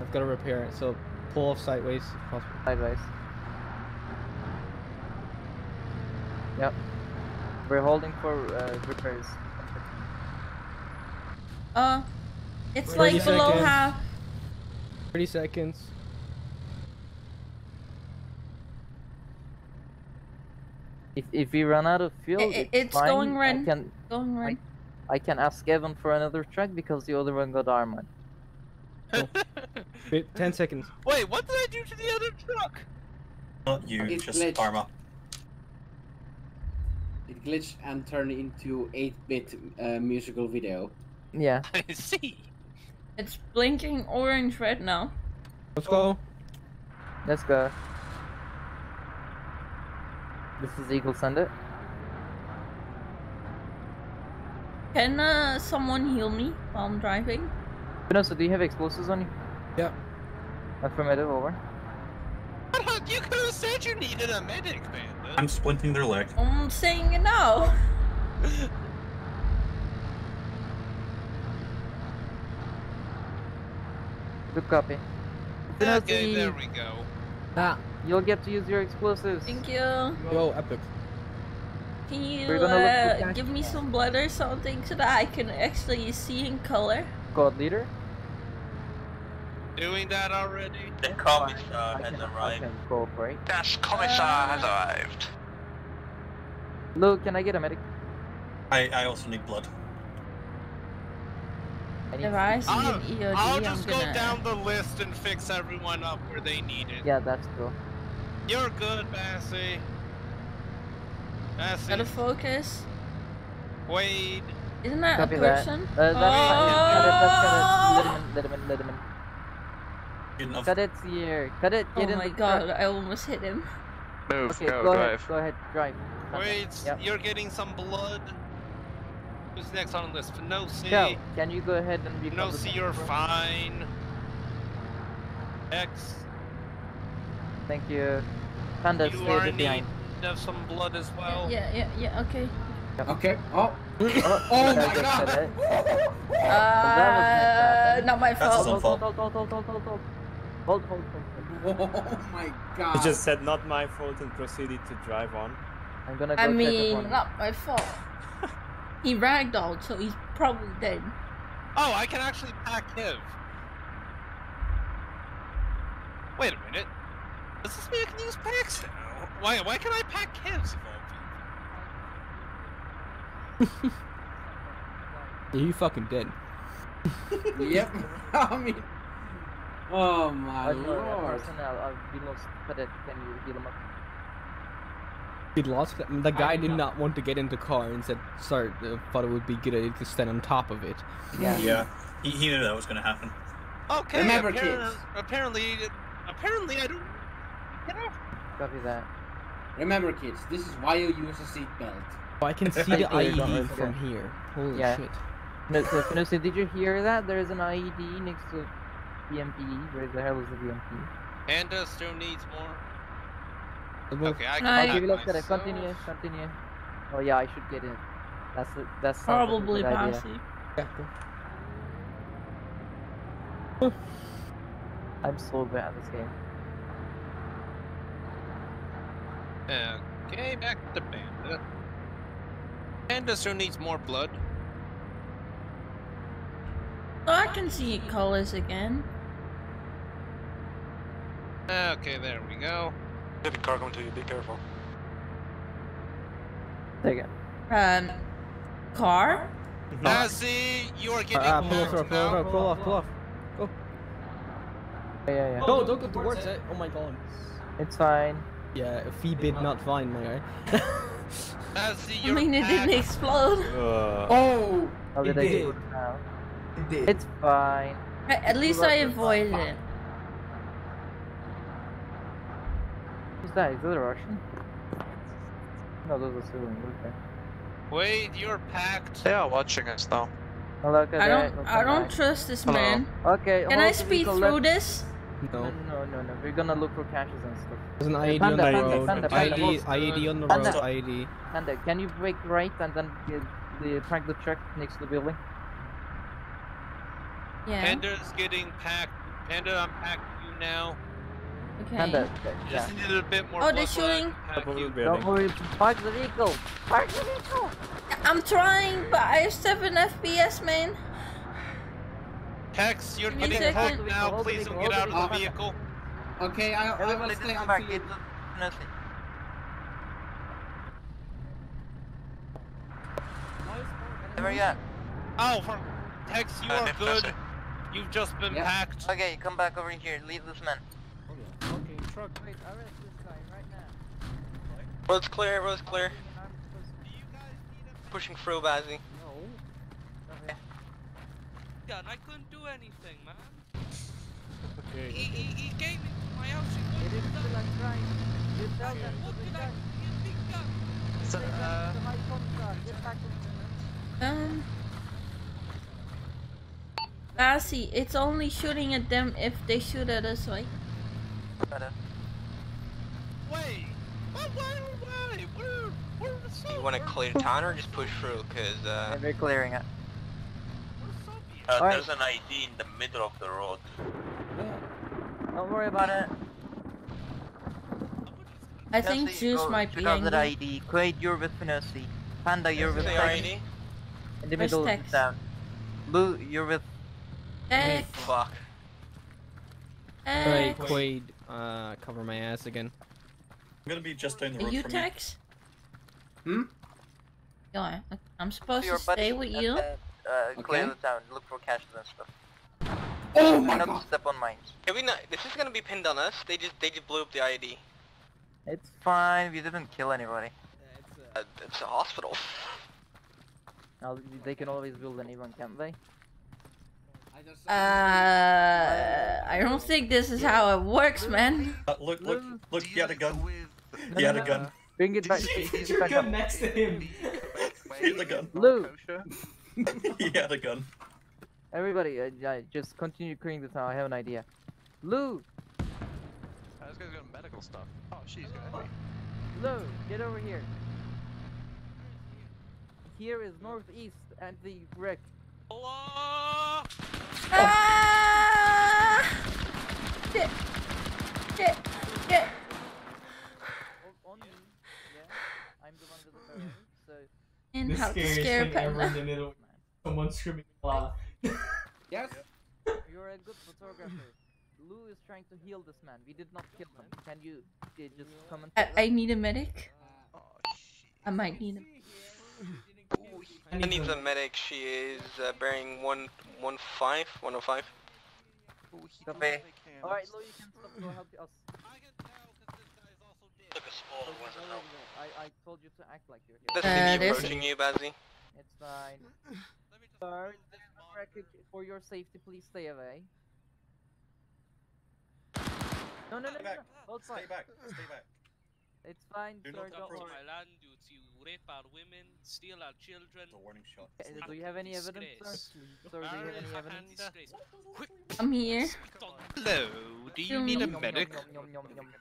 I've gotta repair it, so pull off sideways if possible. Sideways. Yep. We're holding for repairs. It's like below seconds. Half. 30 seconds. If we run out of fuel, it's fine. Going red. Going red. I can ask Evan for another track because the other one got armored. Cool. Wait, 10 seconds. Wait, what did I do to the other truck? Not you, it just glitched. Arma. It glitched and turned into 8-bit musical video. Yeah. I see. It's blinking orange right now. Let's go. Let's go. This is Eagle Thunder. Can someone heal me while I'm driving? Fenosi, do you have explosives on you? Yeah. Affirmative, over. You could have said you needed a medic, man. I'm splinting their leg. I'm saying no. Good copy. Fenosi. Okay, there we go. Ah. You'll get to use your explosives. Thank you. Whoa, epic. Can you give me some blood or something so that I can actually see in color? Squad leader? Doing that already. The commissar has arrived. Dash commissar has arrived. Lou, can I get a medic? I also need blood. I'll just go down the list and fix everyone up where they need it. Yeah, that's cool. You're good, Bassy. Bassy. Gotta focus. Quaid. Isn't that copy a person? That. That's Let him in. Cadet's here. Cadet, get in. Oh my god, I almost hit him. Move, okay, go ahead, drive. Quaid, yep. You're getting some blood. Who's next on the list? Fenosi. No, can you go ahead and be Fenosi, you're fine. Tex. Thank you. Panda, you stay behind. You have some blood as well. Yeah, okay. Okay. Oh. Oh my god. Not my fault. Hold. Oh my god. He just said not my fault and proceeded to drive on. I'm gonna go check not my fault. He ragdolled, so he's probably dead. Oh, I can actually pack him. Wait a minute. Does this mean I can use packs now? Why can I pack hivs of all people? Yeah, you fucking dead. Yep. I mean... Oh my lord. We lost Cadet. Can you heal him up? He lost it. The guy did not want to get in the car and said, sorry, thought it would be good to stand on top of it. Yeah. Yeah. He knew that was going to happen. Okay. Remember, kids. Apparently, I don't. Get off. Copy that. Remember, kids. This is why you use a seatbelt. Oh, I can see the IED from here. Holy shit. No, so did you hear that? There is an IED next to BMP. Where the hell is the BMP? Panda still needs more. Okay, I can continue. Oh yeah, I should get in. That's probably Bassy. Yeah. I'm so bad at this game. Okay, back to Panda. Panda still needs more blood. Oh, I can see colors again. Okay, there we go. Heavy car going to you, be careful. There you go. Car? Nazi, you are getting pull off. Go. Yeah. No, don't go towards it. Oh my god. It's fine. Yeah, a fee bid not fine, my guy. Nazi, you're it didn't explode. Oh! How did I do it now? It did. It's fine. At least I avoided it. Who's that? Is that a Russian? No, those are civilians, okay. Wait, you're packed. They are watching us now. Hello, I don't trust this man. Okay, can I speed through this? No. We're gonna look for caches and stuff. There's an IED on the road. IED on the road, IED. Panda, can you break right and then track the truck next to the building? Yeah. Panda's getting packed. Panda, I'm packing you now. Okay. Panda, just needed a bit more. Oh, they're shooting. Don't worry. Park the vehicle. Park the vehicle. I'm trying, but I have 7 FPS, man. Tex, you're getting pulled now. Please don't get out of the vehicle. Okay, I will stay on you. Nothing. Where are you at? Oh, for Tex, you are good. You've just been hacked. Okay, come back over here. Leave this man. Okay, truck. Wait, I arrest this guy right now. Road's clear. Road's clear. Pushing through, Bassy. No. Okay. God, I couldn't do anything, man. Okay. He gave me my house. He didn't feel like trying. You tell them. What did I? You think that? So, get back to Bassy, it's only shooting at them if they shoot at us, right? Better. Wait. Wait. You want to clear town or just push through? Cause they're clearing it. There's an IED in the middle of the road. Don't worry about it. I think Zeus might be in there. Quaid, you're with Fenosi. Panda, you're with Tex. In the middle of the town. Lou, you're with Tex. Fuck. Alright, Quaid, cover my ass again. I'm gonna be just down the road. Are you Tex? Hmm? Yeah, I'm supposed to stay with you? Clear the town, look for caches and stuff. Oh my god! Step on mines. Can we not? This is gonna be pinned on us. They just blew up the IED. It's fine. We didn't kill anybody. Yeah, it's a hospital. Now they can always build anyone, can't they? I don't think this is how it works, man. Look! He had a gun. He had a gun. Bring it back. Did you get next to him? He had a gun. Lou. He had a gun. Everybody, just continue clearing this out. I have an idea. Lou! This guy's got medical stuff. Oh, she's gonna be. Lou, get over here. Here is northeast and the wreck. Hello! Ah! Oh. Shit. On me. Yeah, I'm the one with the phone, so. And how to scare Panda. Someone screaming Lala. Yes? You're a good photographer. Lou is trying to heal this man. We did not kill him. Can you just come and... I need a medic. I might need him. I need a medic. She is bearing 115. 105. Okay. Alright, Lou, you can stop. Go help us. Look, a smaller one to help. I told you to act like you're here. There's approaching you, Bassy. It's fine. Sir, for your safety, please stay away. No. Hold on. Stay back. It's fine, sir. Don't worry. You rape our women, steal our children. The warning shot. Do you have any evidence, sir? Sir, do you have any evidence? I'm here. Hello. Do you need a medic?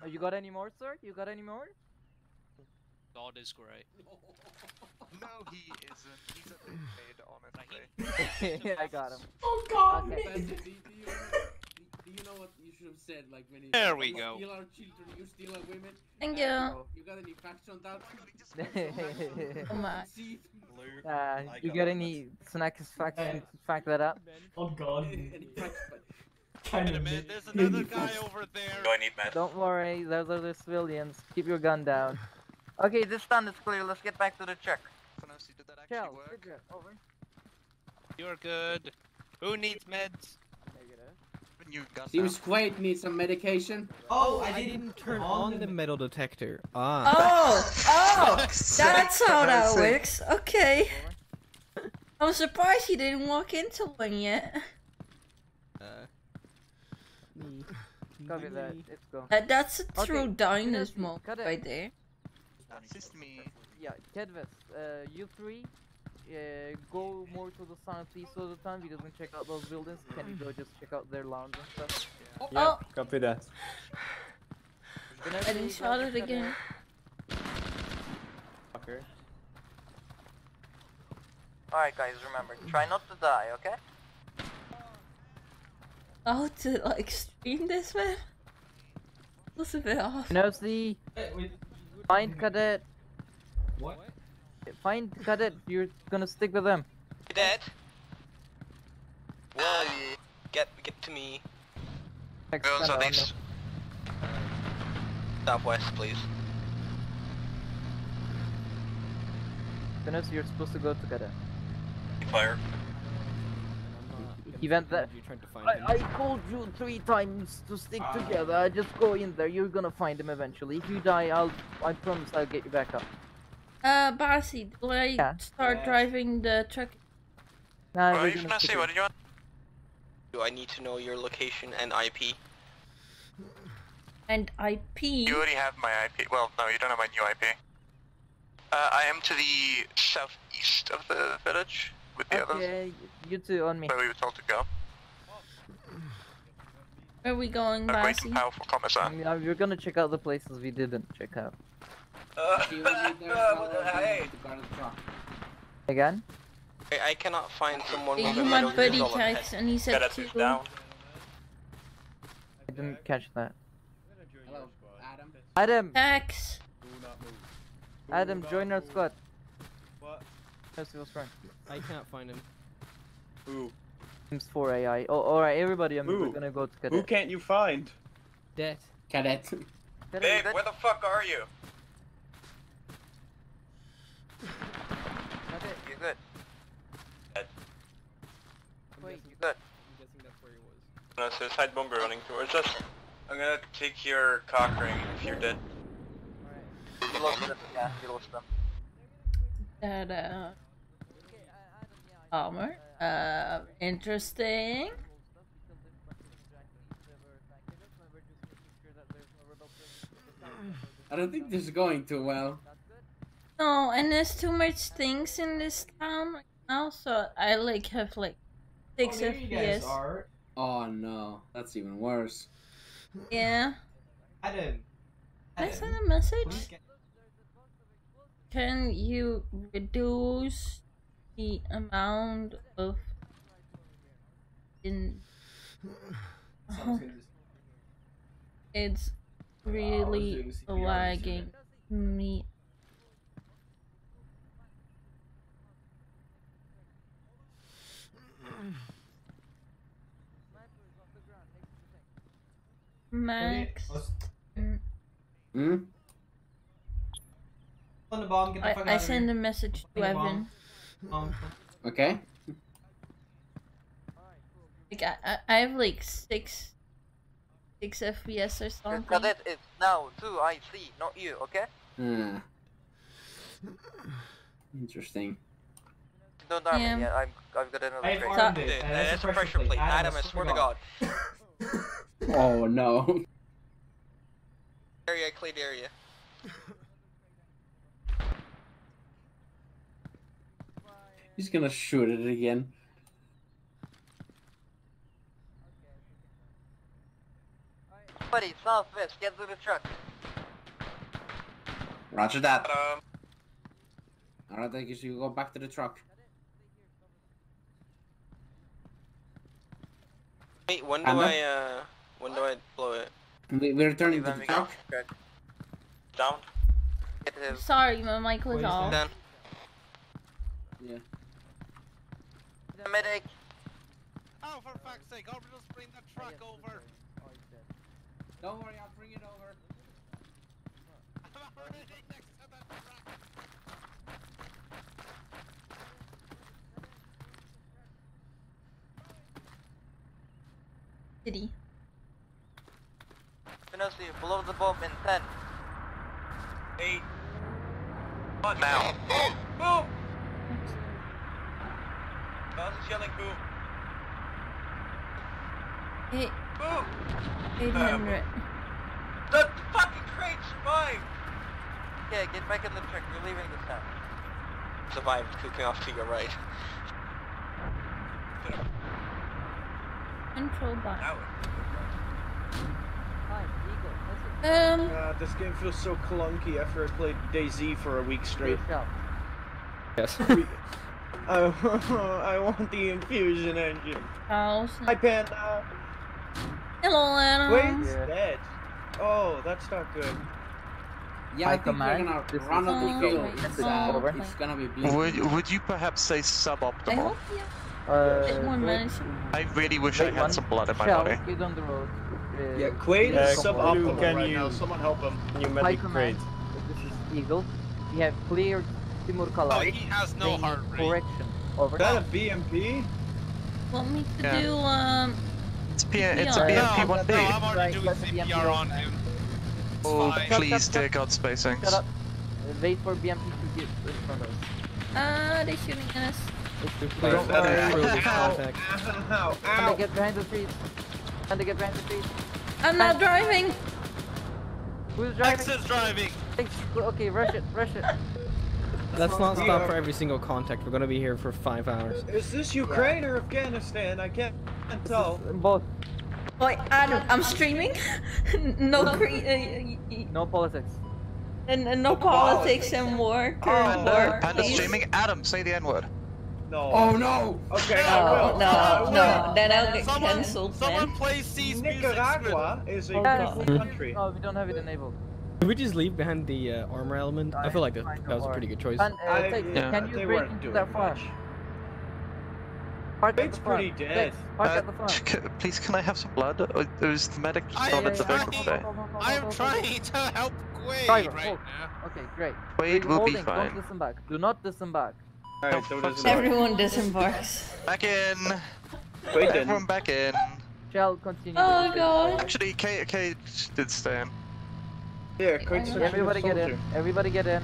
You got any more, sir? You got any more? God is great. No, he isn't. He's a big fade, honestly. I got him. Oh god, okay. Do you know what you should have said, like many... There we go. You steal our children, you steal our women. Thank you. You got any facts on that? Oh my. You got any snacks facts to fact that up? Oh god. Wait a minute, there's another guy over there. Do I need meds? Don't worry, those are the civilians. Keep your gun down. Okay, this town is clear. Let's get back to the check. Fenosi, did that actually work? Good. Over. You're good. Who needs meds? Seems Quaid needs some medication. Oh, I didn't turn on the metal detector. Ah. Oh, that's how that works. Okay. I'm surprised he didn't walk into one yet. Copy that. Let's go. That's a true dinosaur mode right there. Assist me. Yeah, Kedvis, you three, go more to the southeast of the town. We doesn't check out those buildings. Can you go just check out their lounge and stuff? Yeah, copy that. I didn't shot it again. Fucker. Alright guys, remember, try not to die, okay? Oh, to like stream this, man? That's a bit off. Minosi, find Cadet. What? Find Cadet, you're gonna stick with them. Cadet? Whoa, get to me. Girls, are these... Southwest, please. Fenosi, you're supposed to go to Cadet. Fire. He went there. I called you 3 times to stick together. I just go in there. You're gonna find him eventually. If you die, I promise I'll get you back up. Bassy, do I start driving the truck? Nah, what are you gonna say? What did you want? Do I need to know your location and IP? And IP? You already have my IP. Well, no, you don't have my new IP. I am to the southeast of the village. With the others. You two on me. Where we were told to go. Where are we going, Bassy? You're gonna check out the places we didn't check out. Again? I cannot find someone. You had buddy tags and he said two. I didn't catch that. Hello, Adam. Adam. Tex. Adam, join our squad. What? I can't find him. Who? Teams 4 AI. Oh, alright, everybody, we're gonna go to Cadet. Who can't you find? Cadet. Babe, where the fuck are you? Cadet. You're good. Wait, you're good. I'm guessing that's where he was. No, suicide bomber running towards us. I'm gonna take your cock ring if you're dead. Alright. You lost them. Yeah, you lost them. That, armor. Interesting. I don't think this is going too well. No, and there's too much things in this town right now, so I have like 6 FPS. Oh no, that's even worse. Yeah. I sent a message. Can you reduce the amount of it's really lagging me. Max. Hmm? On the bomb, get the fuck out of here. I send a message to Evan. Okay. Like I have like 6 FPS or something. Cadet, it's now 2 IC, not you, okay? Interesting. Don't die me yet. I've got another trick. That's a pressure plate. Adam, I swear to God. Oh no. Area, cleared area. He's gonna shoot it again. Buddy, southwest, get to the truck. Roger that. Alright, I guess you go back to the truck. Wait, when do I blow it? We're returning to the truck. Down. Sorry, my mic was off. Down. Yeah. Medic. Oh, for fuck's sake, I'll just bring the truck over. Don't worry, I'll bring it over. I'm already next to the truck. City. Fenosi, below the bomb in 10. 8. What now? Boom! Bowser's yelling boom. 800. The fucking crate survived! Yeah, get back in the truck, we're leaving this town. Survived, cooking off to your right. Control bot. This game feels so clunky after I played DayZ for a week straight. Yes. I want the Infusion engine. Hi, Panda. Hello, Adam. Quaid's dead. Oh, that's not good. Yeah, I think we're gonna run up the field. It's gonna be bleeding. Would you perhaps say suboptimal? I hope you... I really wish I had some blood in my body. On the road. Yeah, Quaid is suboptimal right now. Someone help him. Can you medic Quaid? This is Eagle. We have cleared Timur Kala. Oh, he has no heart rate. Correction. Over. Is that a BMP? Want me to do, It's a BMP1D. No, I'm already doing CPR on him. Oh, please take out spacings. Wait for BMP to get in front of us. They're shooting at us. Don't worry. Ow! Ow! Get behind the trees. Panda, get behind the trees. I'm not driving! Who's driving? Tex is driving! Okay, rush it, rush it. Let's not stop for every single contact. We're gonna be here for 5 hours. Is this Ukraine or Afghanistan? I can't tell. Both. Wait, Adam, I'm streaming. No politics. And no politics and war. Panda streaming. Adam, say the N-word. No. Oh no! Okay, I will. No. Then I'll get cancelled. Someone plays C's music. Nicaragua is a beautiful country. Oh, we don't have it enabled. Can we just leave behind the armor element? I feel like that was a pretty good choice. And, can you break into that flash? It's pretty dead. Please, can I have some blood? It was the medic just not at the vehicle today. I am trying to help Quaid right now. Okay, great. Quaid will be fine. Don't disembark. Do not disembark. Alright, so everyone disembarks. Back in. Everyone back in. Shall continue. Oh god. Actually, K did stay in. Yeah, everybody get in. Everybody get in.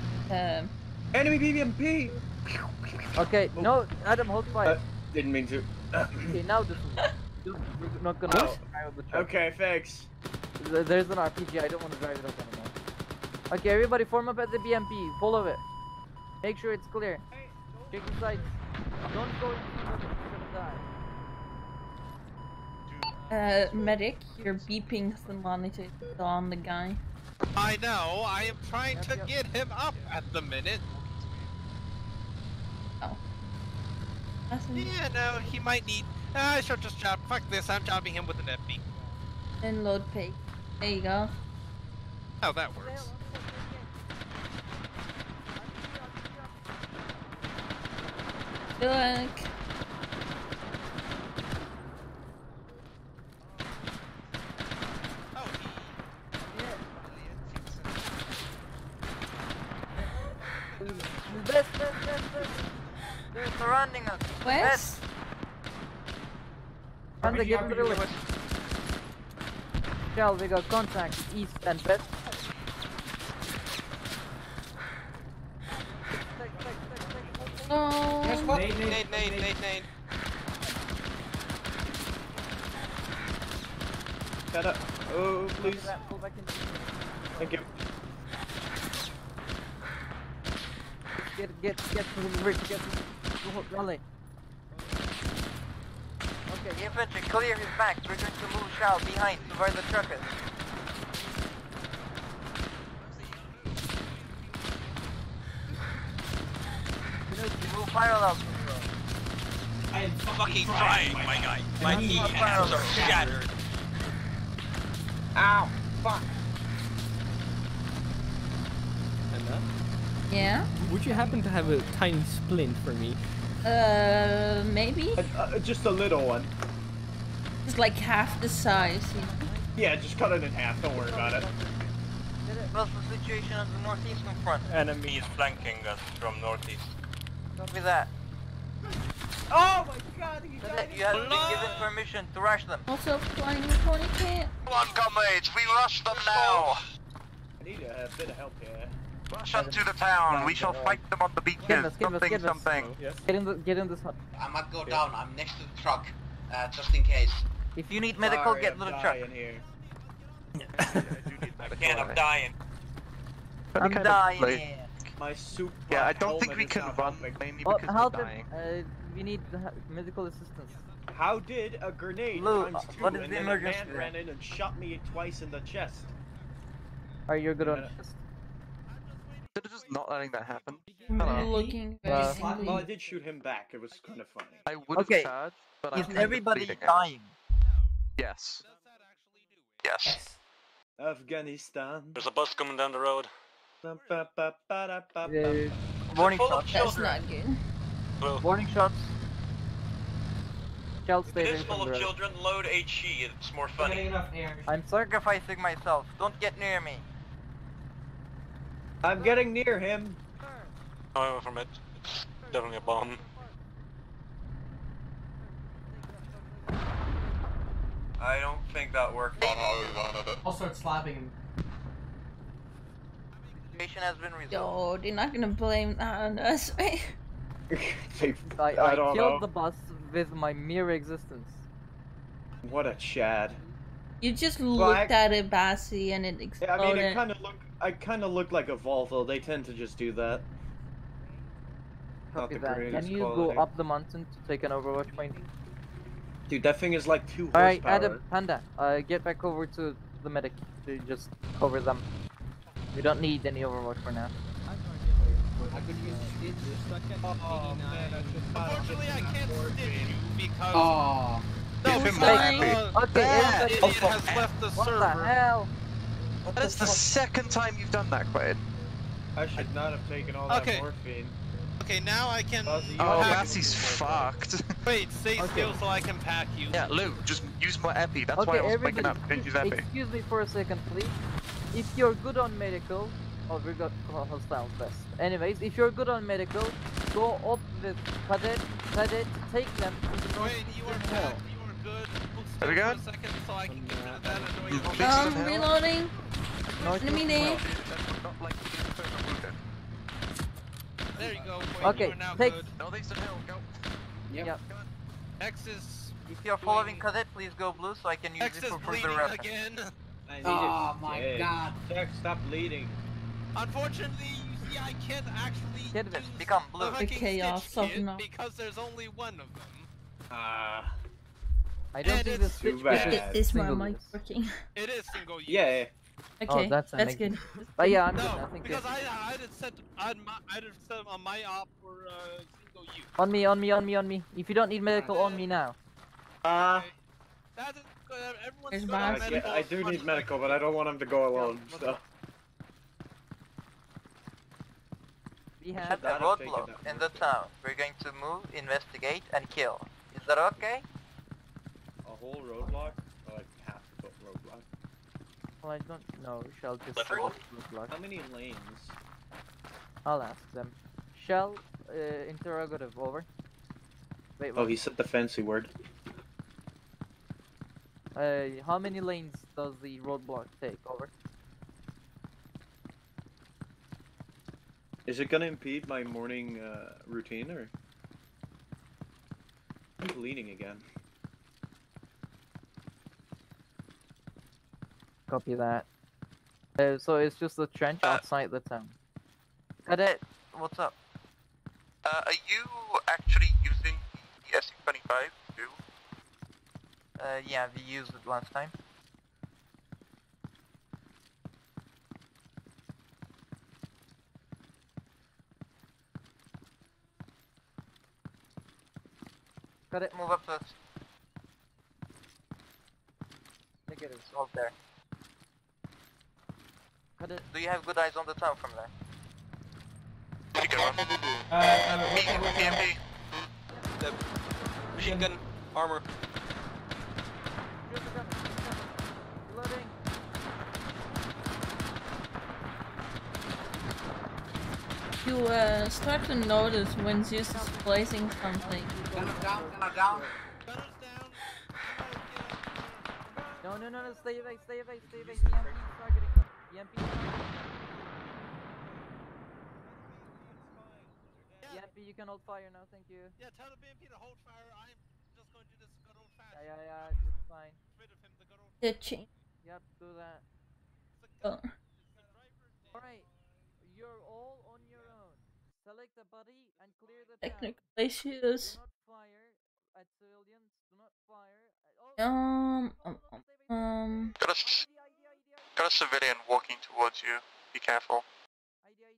Enemy BMP. Okay, no, Adam, hold fire. Didn't mean to. Okay, now this is we're not gonna drive the truck. Okay, thanks. There's an RPG. I don't want to drive it up anymore. Okay, everybody form up at the BMP. Follow it. Make sure it's clear. Check the sights. Don't go in because you're gonna die. Medic, you're beeping the monitor on the guy. I know, I am trying to get him up at the minute. Oh. Yeah, no, he might need... I should just job. Fuck this, I'm jobbing him with an FB. Then load pay. There you go. Oh, that works. Look. Best. They're surrounding us. West? Panda, get through it. Shell, we got contact east and west. No. Nade. Shut up. Oh, please. Thank you. Get to the bridge, get to the rally. Okay, infantry, clear his back. We're going to move Shao behind to where the truck is. Move parallel. I am fucking trying, my guy. My knee and arms are shattered. Ow, fuck. Yeah. Would you happen to have a tiny splint for me? Maybe? Just a little one. It's like half the size, you know? Yeah, just cut it in half, don't worry about it. What's the situation on the northeastern front? Enemy is flanking us from northeast. Copy that. Oh my god, he died! You have been given permission to rush them. Also flying with 20k. Come on, comrades, we rush them now! I need a bit of help here. Rush on to the town, we shall fight them on the beaches, something. Oh, yes. Get in this hut. I might go down, I'm next to the truck, just in case. If you need medical, get to the truck. Here. I do need medical. Again, I'm dying. I'm dying. My super I don't think we can run, mainly because we're dying. We need medical assistance. How did a grenade times two and then a man ran in and shot me twice in the chest? Are you good on this? They're just not letting that happen. Looking well, I did shoot him back. It was kind of funny. I would have charged, but I'm kind of bleeding out. Is everybody dying? Yes. Afghanistan. There's a bus coming down the road. Warning shots. That's not good. Blue. Warning shots. It is full of children. Load HE. It's more funny. I'm sacrificing myself. Don't get near me. I'm getting near him. Oh, from it. It's definitely a bomb. I don't think that worked. Also, it's slapping him. The situation has been resolved. Yo, they're not gonna blame that on us, right? I killed the bus with my mere existence. What a chad. You just looked at it, Bassy, and it exploded. Yeah, I mean, it kind of looked like a Volvo. They tend to just do that. Not the greatest quality. Can you go up the mountain to take an overwatch point? Dude, that thing is like 2 horsepower. Alright, Adam, Panda, get back over to the medic to just cover them. We don't need any overwatch for now. I could use stitch. You're stuck at 89. Unfortunately, I can't stitch you because... Oh. No, it's that idiot has left the server. What the hell? That's the second time you've done that, Quaid. I should not have taken all that morphine. Okay, now I can... Oh, Bassy's fucked. Wait, stay still so I can pack you. Yeah, Lou, just use my epi. That's why I was waking up. Didn't use epi. Excuse me for a second, please. If you're good on medical... Oh, we got hostile first. Anyways, if you're good on medical, go up with Cadet, take them to the north. Wait, you are bad, you are good. There we go. I'm reloading. Enemy there. There you go, boy. Okay, take. Northeast of hill, go. Yep. X is... If you're following Cadet, please go blue so I can use it for further reference. X is bleeding again. Oh my god. Tex, stop bleeding. Unfortunately, you see, I can't actually Kedvis, become blue. The chaos stitch kid because there's only one of them. I don't think the switch is my mic working. It is single use. Yeah. Okay, oh, that's good. But yeah, I'm good. I'd set on my op for single use. On me. If you don't need medical, on me now. Everyone's got medical. I do need medical, but I don't want him to go alone. So. We had a roadblock in the town. We're going to move, investigate, and kill. Is that okay? A whole roadblock? Like half a roadblock? Well, I don't know. Shall just roadblock. How many lanes? I'll ask them. Shall interrogative over. Wait. Oh, he said the fancy word. How many lanes does the roadblock take over? Is it gonna impede my morning routine, or? I'm bleeding again. Copy that. So it's just the trench outside the town. Cadet, what's up? Are you actually using the SU-25 too? Yeah, we used it last time. Cadet, move up first. Negative, all there. Cadet, do you have good eyes on the town from there? Pretty good one. BMP. The machine gun armor. Loading. You start to notice when Zeus is placing something. Down. No, stay away. BMP, you can hold fire now, thank you. Yeah, tell the BMP to hold fire, I'm just going to do this good old fashioned. Yeah, it's fine. Yep, do that. Oh. Alright, you're all on your own. Select the body and clear the technical issues. At civilians, do not fire at Got a civilian walking towards you. Be careful. ID.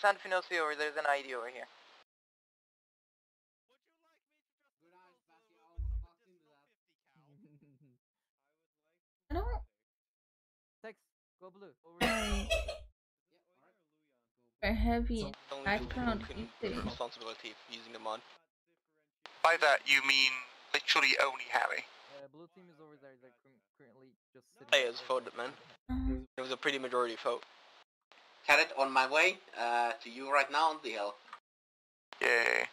Send Fenosi over. There's an ID over here. I don't Go blue. Or heavy background either. Responsibility for using the mod. By that you mean literally only Harry. Blue team is over there. They're currently just sitting. Players voted, man. It was a pretty majority vote. Cadet, on my way to you right now on the hill. Yeah.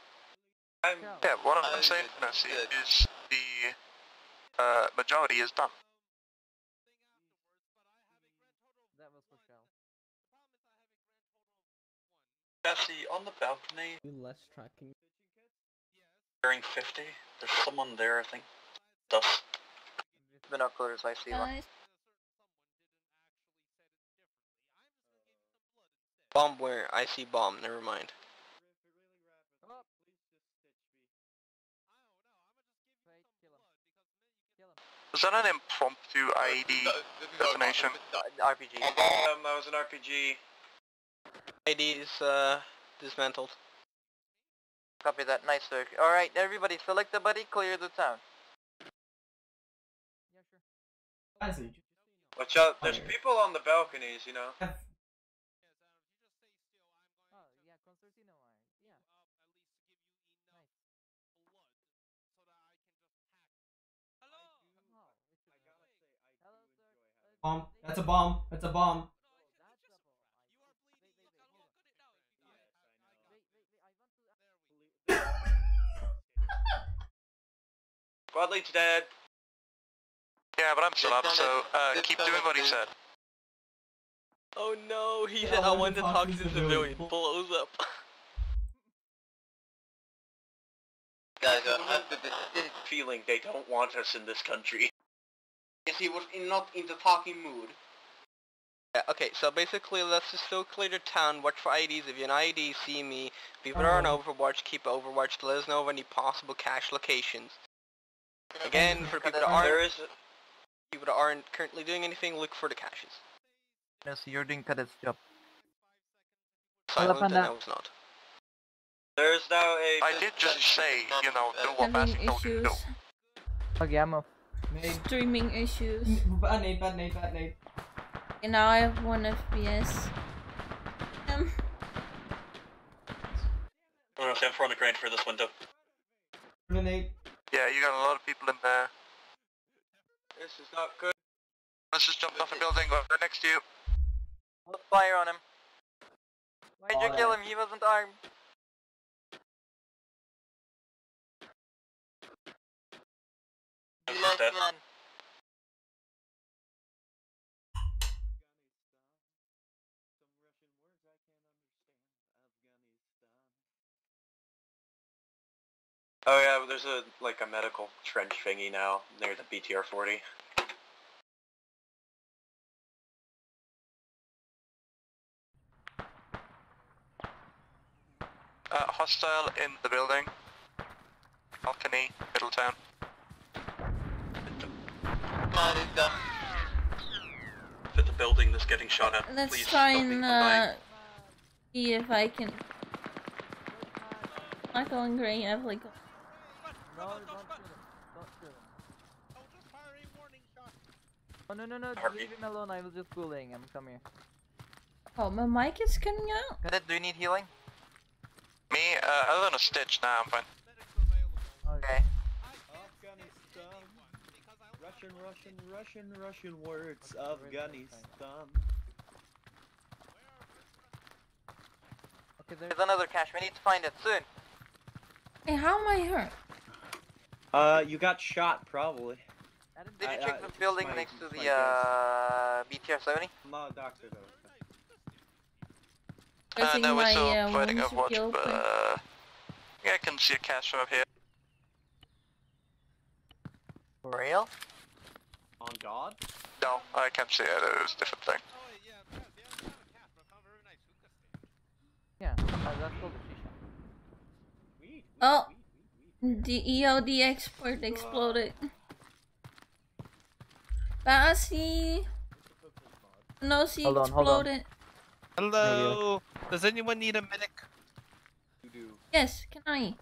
Yeah, what I'm saying is the majority is done. That was for Cal. Bassy, on the balcony. Less tracking. Hearing 50. There's someone there, I think. Dust. Binoculars, I see one. Bomb where? I see bomb, never mind. Was that an impromptu IED detonation? RPG. That was an RPG. IED is dismantled. Copy that, nice work. Alright, everybody, select the buddy, clear the town. Yeah, sure. Watch out, there's people on the balconies, you know. Bomb. That's a bomb. That's a bomb. Squad lead's dead. Yeah, but I'm still up, so keep doing what he said. Oh no, he said I want to talk to the civilian. Blows up. Guys, I have the feeling they don't want us in this country. Yes, he was not in the talking mood. Yeah, okay, so basically, let's just still clear the town, watch for IEDs. If you're an IED, see me. People that are on Overwatch, keep Overwatch to let us know of any possible cache locations. Again, for people that aren't currently doing anything, look for the caches. Yes, you're doing Cadet's job. Silent, and I was not. There's now a... I did just say, you know, do what Bassy told you to do. Okay, I'm off. Streaming issues. Bad name. And now I have 1 FPS. I'm gonna stand front of the crane for this window. Grenade. Yeah, you got a lot of people in there. This is not good. Let's just jump off the building, go right next to you. Let's fire on him. Why'd you kill him? He wasn't armed. Oh yeah, but there's a medical trench thingy now near the BTR-70. Hostile in the building. Balcony, Middletown. The building that's getting shot at. Let's please try and see if I can. Not going green. I've like. No, don't shoot him. I'll just fire a warning shot. Oh no! Leave him alone. I was just cooling him. Come here. Oh, my mic is coming out. Cadet, do you need healing? Me? Other than a stitch, nah, I'm fine. Okay. Russian words of Afghanistan. Okay, there's another cache. We need to find it soon. Hey, how am I hurt? You got shot, probably. Did you check the building next to the BTR-70? I'm not a doctor, though. No, we're still fighting Overwatch, but yeah, I can see a cache from up here. For real? On God? No, I can't see it. It was a different thing. Yeah, that's called the shisha. Oh, the EOD export exploded. Bassy, Fenosi exploded. Hello. Does anyone need a medic? You do. Yes, can I?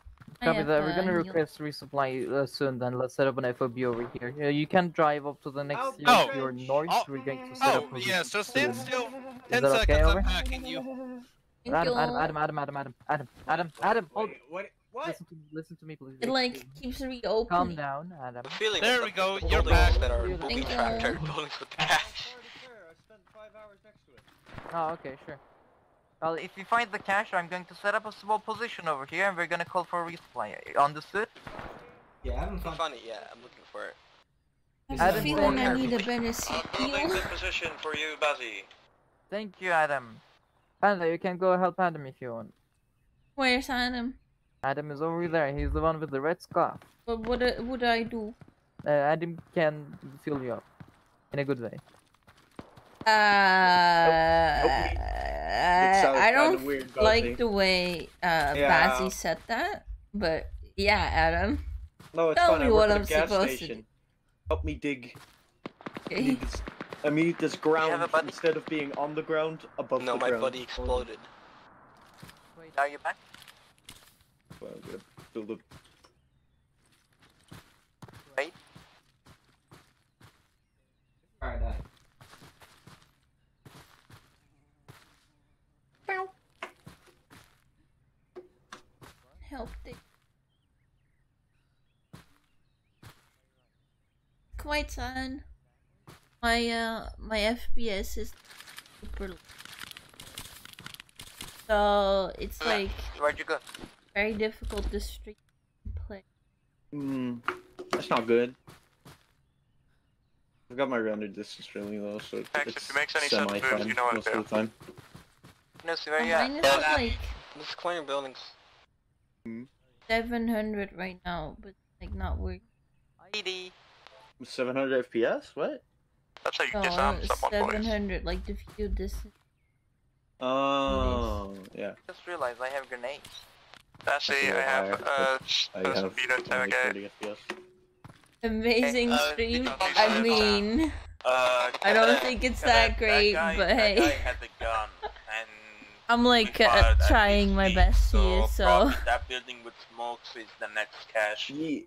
Copy that. We're gonna request resupply soon. Then let's set up an FOB over here. Yeah, you can drive up to the next your north. We're going to set up. Oh yeah. So stand still. 10 seconds. Okay, I'm packing you. Adam, hold. What? Listen to me, please. It like keeps reopening. Calm down, Adam. There we go. You're back. That are moving tractor buildings with cash. I spent 5 hours next to it. Oh, okay, sure. Well, if you find the cache, I'm going to set up a small position over here, and we're going to call for a resupply. Understood? Yeah, I haven't found it yet. I'm looking for it. I have a feeling I need a better CPU. I'm building the position for you, Bassy. Thank you, Adam. Panda, you can go help Adam if you want. Where's Adam? Adam is over there. He's the one with the red scarf. But what would I do? Adam can fill you up in a good way. I don't weird, like the way Bassy said that, but yeah, Adam. No, it's tell me what I'm supposed to do. Help me dig. Okay. I need this ground instead of being on the ground, above the ground. No, my body exploded. Wait, now you're back? Well, I'm gonna build up. Wait. Alright, helped it. Quite son. My FPS is super low. So it's like where'd you go? Very difficult to stream and play. That's not good. I've got my render distance really low, so it's if it makes any sense moves, you know most of the time. No, so where you at? Like just clearing buildings. 700 right now, but like not working. 700 FPS? What? That's how you disarm someone. 700, like the view distance. Oh, yeah. I just realized I have grenades. Bassy, I have speed FPS. Amazing stream. I mean, I don't think it's that great, but hey. That guy had the gun and I'm like trying my best here, so. That building with smokes is the next cache. Yeah.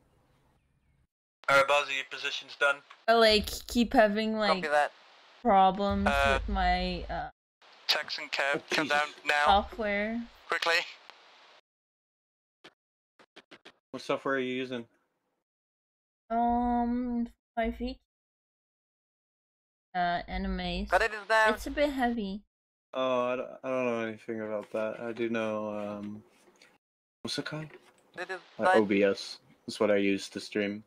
Alright, Bassy, your position's done. I like keep having like problems with my Tex and Kev, come down now. Software. Quickly. What software are you using? 5 feet. Animes. But it is down. It's a bit heavy. Oh, I don't know anything about that. I do know, what's it called? OBS. That's what I use to stream.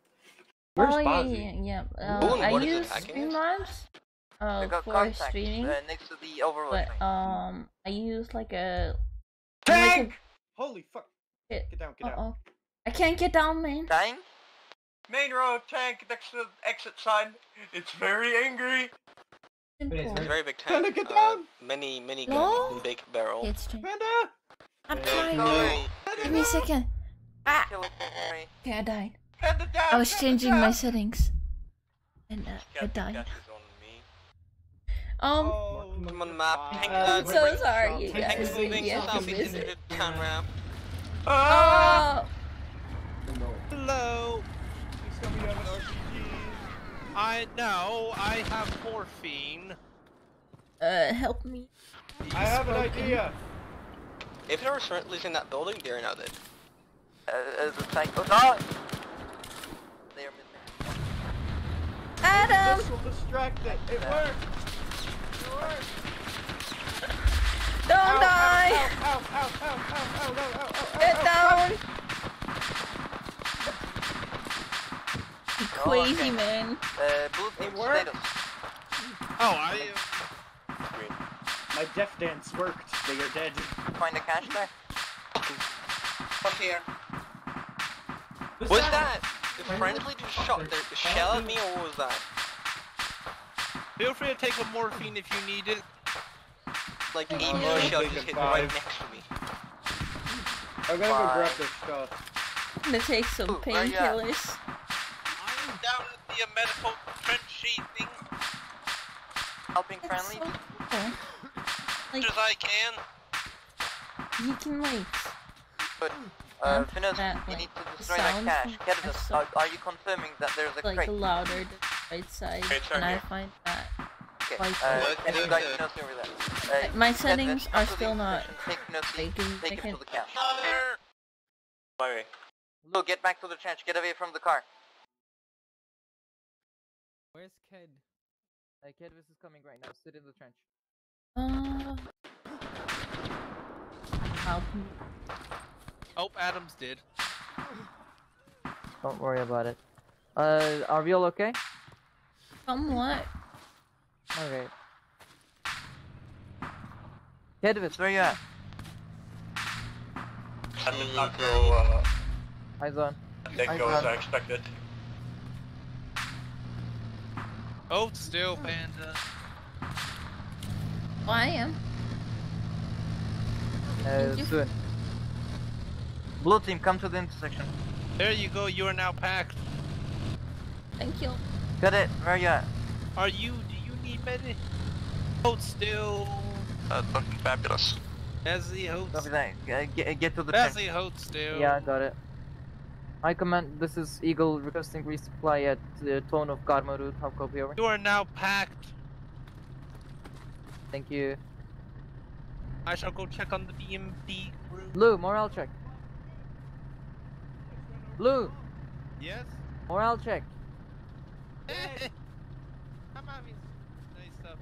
Where's Bassy? Yeah. I use Streamlabs for streaming. Next to the Overwatch but, I use like a... Tank! Like a... Holy fuck! Get down, get down. I can't get down, man. Dying? Main road tank next to the exit sign. It's very angry. It's a very big tank. Panda, get down! Many guns in big barrel. It's Panda! I'm trying. Give me a second. Ah! Okay, I died. Panda, down, I was changing my settings. And I died. I'm on the map. I'm so sorry, you guys. We have to visit. Oh! Hello! Please tell me you have an RPG. I have morphine. Help me. I have an idea. If there was renters in that building, they're not dead. As a psycho. Oh! They're missing. Adam! This will distract it. It worked! It worked! Don't die! Get down! Crazy man. It worked. My death dance worked. They are dead. Find a cache there. Up here. What's that? They randomly just shot. They shell at me, or what was that? Feel free to take a morphine if you need it. Like 8 shells just hit right next to me. I'm gonna go grab this stuff. I'm gonna take some painkillers. Down with the medical Frenchie thing. Helping friendly. So cool. Like, just as I can. You can like But Fenosi, we need to destroy that cache. Kedvis, are you confirming that there's a crate? Like louder to the right side, and I find that quite loud. My settings are still not take him to the cache. Lou, get back to the trench. Get away from the car. Where's Ked? Kedvis is coming right now. Sit in the trench. Help me. Oh, Adam's dead. Don't worry about it. Are we all okay? Somewhat. Okay. Kedvis, where are you at? I did not go, I didn't go as I expected. Hold still, Panda. Oh, I am. Soon. Blue team, come to the intersection. There you go, you are now packed. Thank you. Got it, where are you at? Are you, do you need medic? Hold still. Looking fabulous. Bassy, hold get to the Bassy, hold still. Yeah, got it. I command, this is Eagle requesting resupply at the tone of Garmaru. How copy over? You are now packed. Thank you. I shall go check on the BMP group. Lou, morale check. Lou! Yes? Morale check. I'm having nice stuff.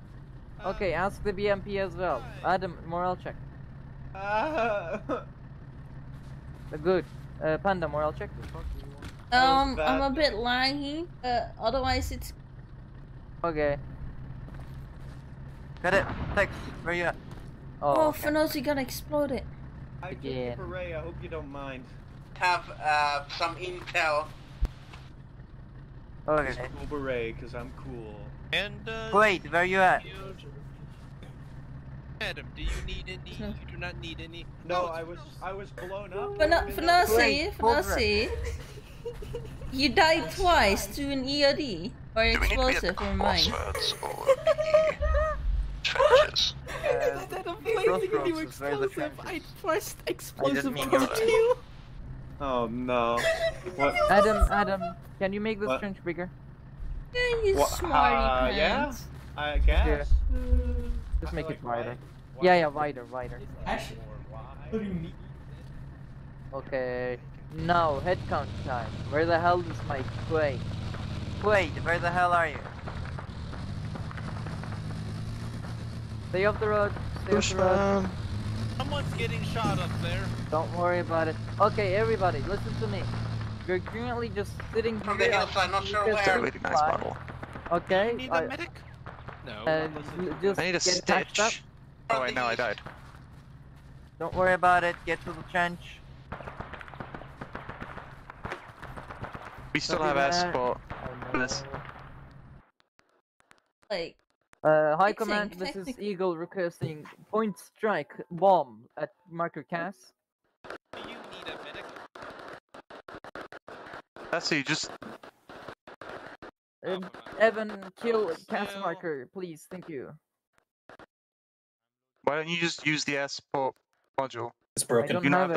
Okay, ask the BMP as well. Adam, morale check. Good. Panda, morale check. I'm a bit laggy, otherwise it's... Okay. Got it. Tex, where you at? Oh, okay. Fenosi got exploded. I did a parade, I hope you don't mind. Have, some intel. Okay. Just cool beret, cause I'm cool. And, Quaid, where you at? Adam, do you need any? No. You do not need any. No, I was blown up. Fenosi, Fenosi, you died twice to an EOD or explosive in mine. Trenches. Is that a blazing new explosive? I pressed explosive on you. Oh no. What? Adam, can you make this trench bigger? Yeah, you smarty pants. Yeah, I guess. Just make it wider. Yeah, wider. Actually, what do you mean? Okay, now headcount time. Where the hell is my Quaid? Quaid, where the hell are you? Stay off the road. Stay off the road. Someone's getting shot up there. Don't worry about it. Okay, everybody, listen to me. You're currently just sitting from the hillside. Not sure where. Really nice model. Okay. You need a medic? No. I need a stitch. Oh, wait, no, I died. Don't worry about it. Get to the trench. We still have air support. Like. High Command, this is Eagle requesting point strike bomb at marker Cass. Do you need a medic? That's it, just... Evan, kill Cass marker, please, thank you. Why don't you just use the air support module? It's broken. Do you not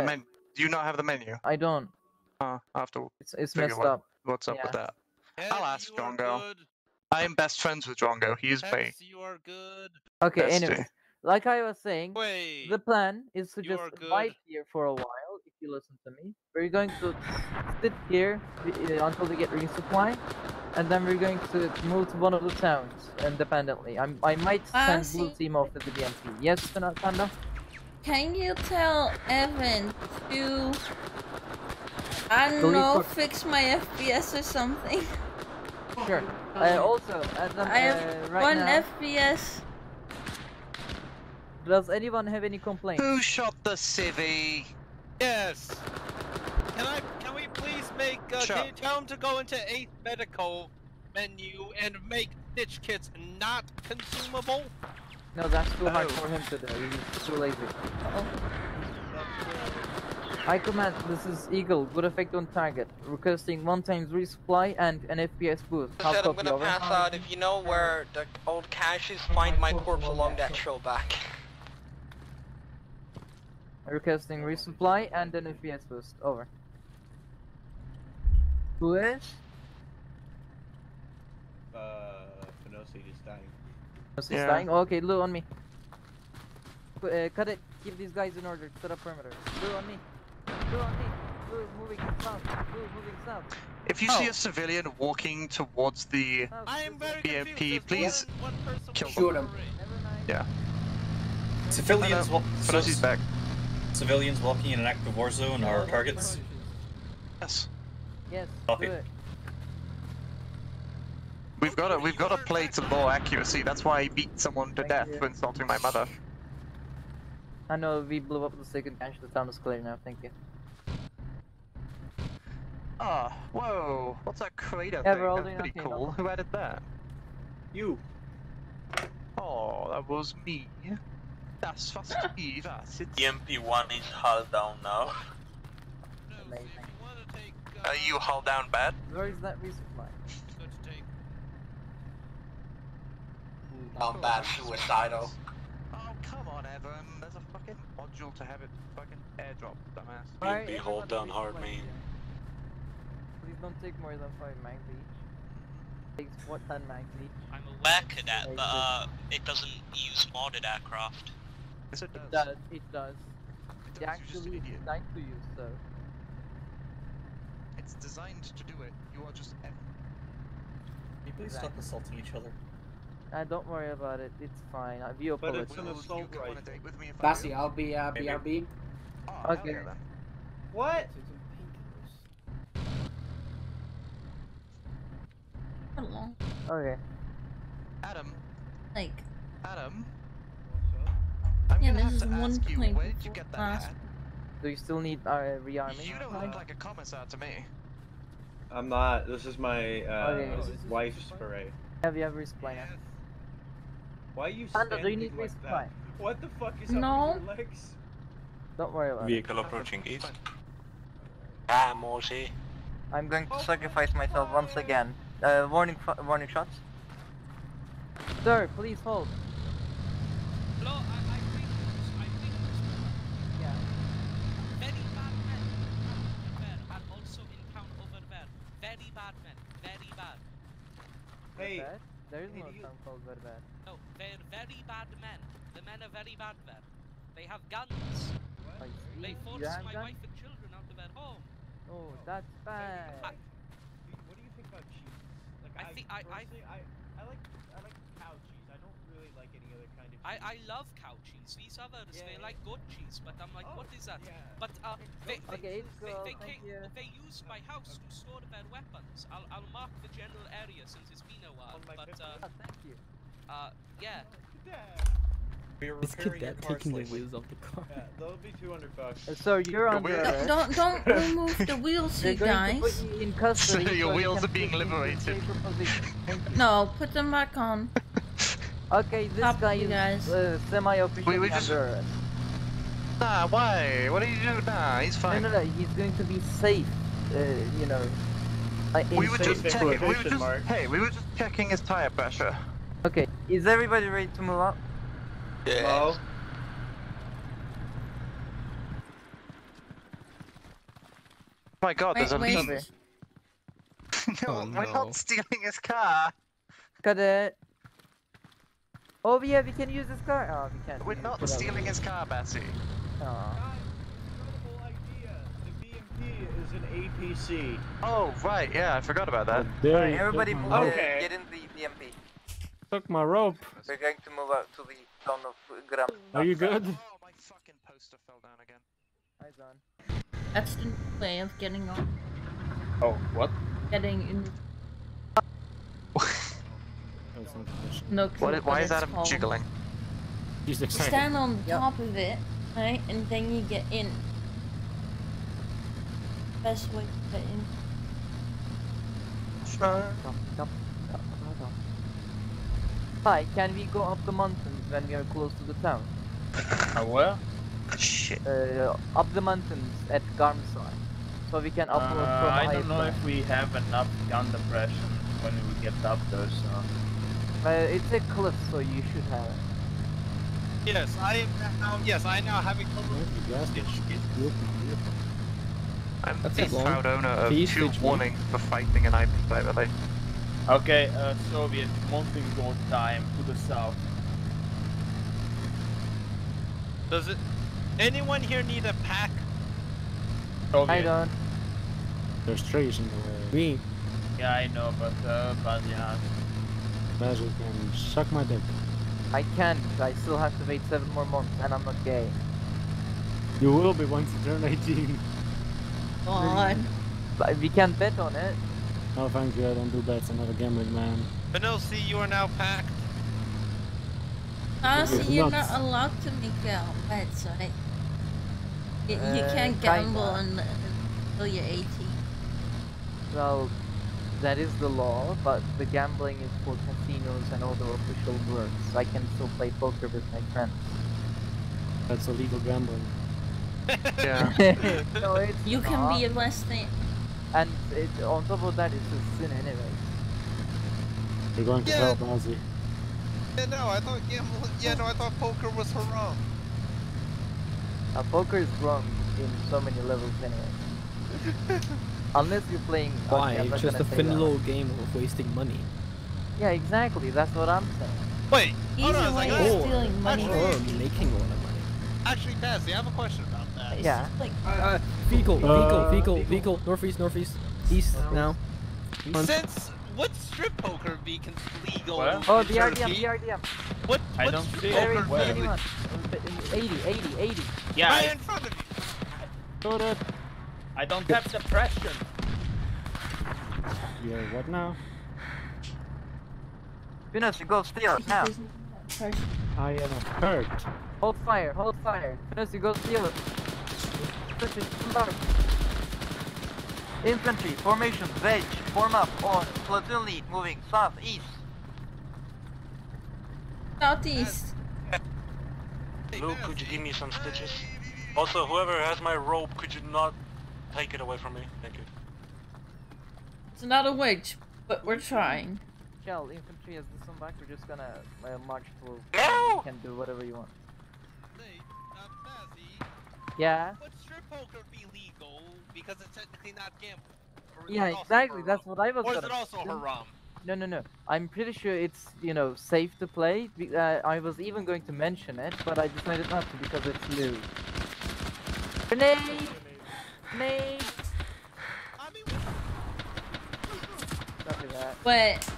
have the menu? I don't. After it's messed up. What's up with that? Ed, I'll ask John Girl. I am best friends with Drongo, he's me. You are good. Okay, anyway, like I was saying, the plan is to just fight here for a while, if you listen to me. We're going to sit here until we get resupply, and then we're going to move to one of the towns independently. I might send Blue Team off to the BMP. Yes, Panda? Can you tell Evan to, I don't know, fix my FPS or something? Sure. Also, Adam, I have right one now, FPS. Does anyone have any complaints? Who shot the civvy? Yes. Can we please make? Can you tell him to go into 8th medical menu and make stitch kits not consumable? No, that's too hard for him to do. He's too lazy. I command, this is Eagle, good effect on target, requesting 1 times resupply and an FPS boost. I said I'm gonna pass out, if you know where the old cache is, find my corpse along that trail back. Requesting resupply and an FPS boost. Over. Who is? Fenosi is dying. Fenosi's dying? Oh, okay, Lou on me. Cut it. Keep these guys in order. Set up perimeter. Lou on me. Lou on me. Lou is moving south. Lou is moving south. If you see a civilian walking towards the BMP, please kill them. Yeah. Civilians. Fenosi's back. Civilians walking in an active war zone are targets. Yes. Yes. Copy. Do it. We've got to play to low accuracy. That's why I beat someone to death for insulting my mother. I know we blew up the second bench. The town is clear now. Thank you. Ah, whoa! What's that crater thing? That's pretty cool. Who added that? You. Oh, that was me. That's fast speed. BMP1 is hull down now. Amazing. Are you hull down bad? Where is that resupply? I'm bad suicidal. Oh, come on, Evan. There's a fucking module to have it fucking airdrop, dumbass. Right, BMP hold down hard main. Please don't take more than 5 mags each. Takes what, 10 mags each? I'm aware, Cadet, but it doesn't use modded aircraft. Yes, it does. It does. It actually is designed to use, so. It's designed to do it. You are just Evan. Can you please stop assaulting each other? Don't worry about it, it's fine. I'll pull it. Bassy, I'll be BRB. Oh, okay. What? Hello. Okay. Adam. Like. Adam. I'm gonna have to ask you, where did you get that hat? Do you still need rearming? You don't look like a commissar to me. I'm not. This is my wife's beret. Have you ever resupply now? Why are you standing like that? What the fuck is up with your legs? Don't worry about it. Vehicle approaching east. Ah, Moshi. I'm going to sacrifice myself once again. Warning shots. Sir, please hold. No, I think yeah. Very bad men in town over there, and also in town over there. Very bad men, very bad. Hey. There is no town called Verbad. No, they're very bad men. The men are very bad there. They have guns. What? They forced my wife and children out of their home. Oh, that's bad. What do you think about cheese? Like, I like cow cheese. I don't really like any other kind of cheese. I love cow cheese. These others, they like goat cheese, but I'm like, what is that? Yeah. But they use my house to store their weapons. I'll mark the general area since it's been a while. But thank you. Yeah. We're repairing your car taking the wheels off the car. Yeah, that'll be $200 bucks. So you're on the don't remove the wheels, you guys. In custody, so your wheels are being liberated. No, put them back on. Okay, this guy is semi-officially under arrest. Nah, why? What did you do? Nah, he's fine. No, he's going to be safe, you know. We were just checking, we were just checking his tire pressure. Okay, is everybody ready to move up? Yeah. Hello? Oh my god, there's a lead. No, we're not stealing his car. Got it. Oh yeah, we can use this car. Oh, we can't. We're not stealing his car, Bassy. Oh. Guys, incredible idea. The BMP is an APC. Oh right, yeah, I forgot about that. Alright, everybody move get in the BMP. Took my rope. We're going to move out to the town of Grab. Are you good? Oh, my fucking poster fell down again. Hi, Zon. That's the way of getting on. Oh, what? Getting in. No, why is that jiggling? He's excited. Stand on top of it, right, and then you get in. Best way to get in. Sure. Hi, can we go up the mountains when we are close to the town? Where? Shit. Up the mountains at Garmaru. So we can upload from I don't know if we have enough gun depression when we get up there, so... it's a cliff, so you should have it. Yes, I am now. Yes, I now have a cover. I'm the proud owner of two warnings for fighting an IP directly. Okay, Soviet, mountain gold time to the south. Does it? Anyone here need a pack? Soviet. I don't. There's trees in the way. Me. Yeah, I know, but badly hard. Basil can suck my dick. I can't. I still have to wait 7 more months, and I'm not gay. You will be once you turn 18. Come on. But we can't bet on it. No, thank you. I don't do bets. I'm not a gambling man. Fenosi, you are now packed. Honestly, you're not allowed to make bets, right? You can't gamble until you're 18. Well, that is the law, but the gambling is for casinos and other official works. I can still play poker with my friends. That's illegal gambling. Yeah. No, it's you can be arrested. And it, on top of that, it's a sin anyway. You're going to help, Ozzy. Yeah, no, I thought gambling. Yeah, no, I thought poker was haram. Now, poker is wrong in so many levels anyway. Unless you're playing. Why? Okay, it's just a thin little game of wasting money. Yeah, exactly. That's what I'm saying. Wait. Either way, you're stealing money. Or making a lot of money. Actually, Bassy, I have a question about that. Yeah. Like, vehicle, northeast, northeast, east now. Since what strip poker beacons legal? What? Oh, BRDM. What? I don't see anyone. 80. Yeah. Right in front of you. I don't have depression. Yeah, what now? You know, go steal it now. I am hurt. Hold fire, hold fire. Finosi, go steal it. Infantry, formation, veg, form up on platoon lead, moving southeast. Southeast. Lou, could you give me some stitches? Also, whoever has my rope, could you not take it away from me? Thank you. It's not a wedge, but we're trying. Shell, infantry has this one back, we're just gonna march through. No! You can do whatever you want. Yeah? Would strip poker be legal because it's technically not gambling? Yeah, exactly, that's what I was gonna say. Or is it also haram? No, no, no. I'm pretty sure it's, you know, safe to play. I was even going to mention it, but I decided not to because it's new. Grenade! Made. I mean, copy that. But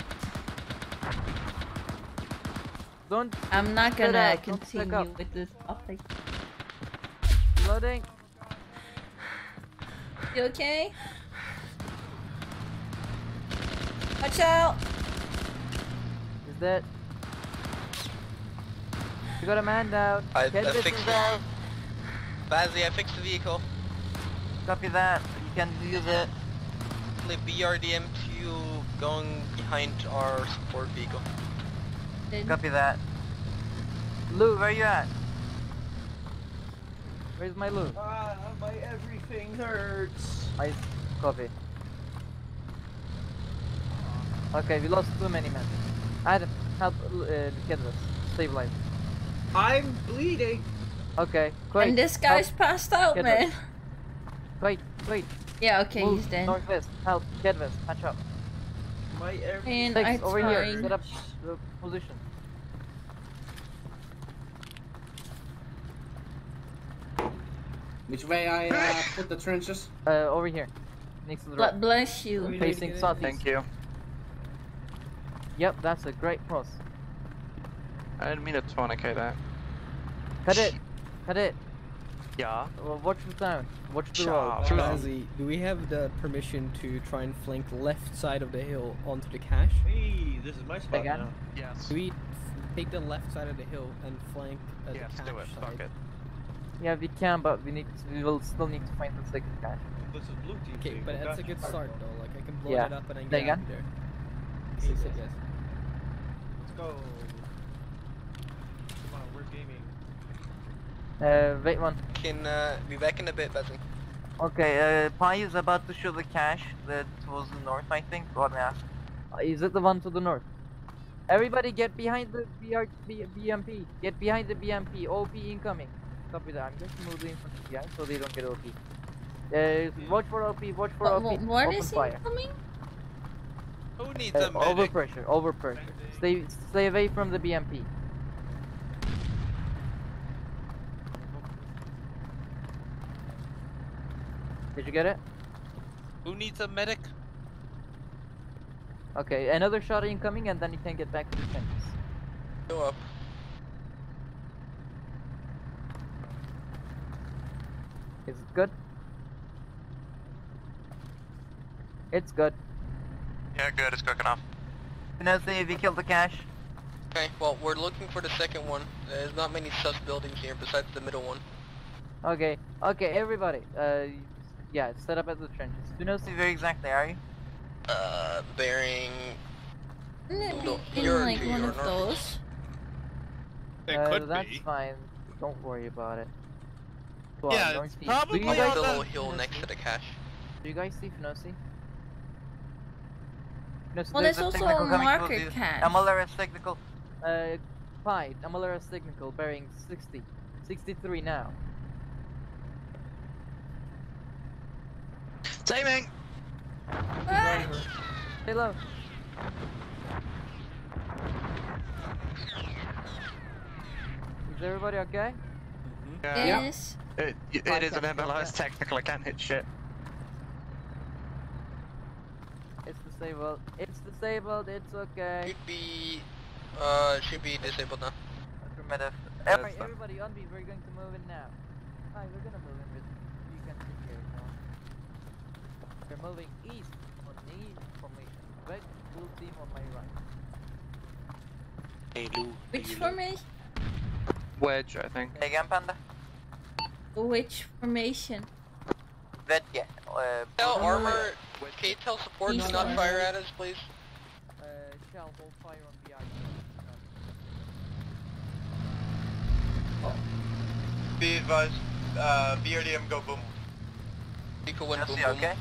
don't. I'm not gonna continue with this topic. Loading. You okay? Watch out! Is that? You got a man down. I fixed that. Bassy, I fixed the vehicle. Copy that, you can use it. The BRDM2 going behind our support vehicle. Copy that. Lou, where you at? Where's my Lou? My everything hurts. I copy. Okay, we lost too many men. Adam, help Kedvis. Stabilize. I'm bleeding. Okay, Quaid. And this guy's passed out, Kedvis. Man. Wait. Yeah, okay, move. He's dead. Northwest, help, Kedvis, patch up. My airplane over here, set up the position. Which way I put the trenches? Over here, next to the right. Bless you. Facing south. Thank you. Yep, that's a great cross. I didn't mean to tourniquet that. Cut it. Yeah. Well, watch the town. Watch the road. Bassy, do we have the permission to try and flank the left side of the hill onto the cache? Hey, this is my spot now. Yes. Do we take the left side of the hill and flank the cache side? Fuck it. Yeah, we can, but we will still need to find the second cache. This is blue team. Okay, but that's a good start though. Like I can blow it up and I can get out of there. Yes. Let's go. Come on, we're gaming. Wait one. Can be back in a bit, Bassy. Okay, Pi is about to show the cache that was the north, I think. Is it the one to the north? Everybody get behind the BMP. Get behind the BMP. OP incoming. Copy that. I'm just moving from the behind so they don't get OP. Watch for OP. Watch for OP. What is incoming? Who needs a medic? Overpressure. Overpressure. Stay away from the BMP. Did you get it? Who needs a medic? Okay, another shot incoming and then you can get back to the fence. Go up. Is it good? It's good. Yeah, good, it's cooking off. Fenosi, have you killed the cache? Okay, well, we're looking for the second one. There's not many sus buildings here besides the middle one. Okay, okay, everybody. Yeah, set up at the trenches. Fenosi, where exactly are you? Bearing. Isn't it in like one of those? It could be. That's fine. Don't worry about it. Well, yeah, it's probably on the little hill next to the cache. Do you guys see Fenosi? Well, there's also a marker cache. MLRS technical. Quaid, MLRS technical, bearing 60. 63 now. Timing! Hey, Lou. Is everybody okay? Mm-hmm. Yeah. Yes. It is an MLRS technical, I can't hit shit. It's disabled. It's disabled, it's okay. Should be disabled now. Alright, everybody on me, we're going to move in now. Alright, we're gonna move in with you can take care of now. We're moving east on the formation. Red blue team on my right. Hey Lou. Which formation? Wedge, I think. Hey again, Panda. Which formation? Red, yeah. Tell armor, can you tell support to not fire at us, please? Shall hold fire on the BRDM. Oh. Be advised, BRDM go boom. Vehicle went boom, okay?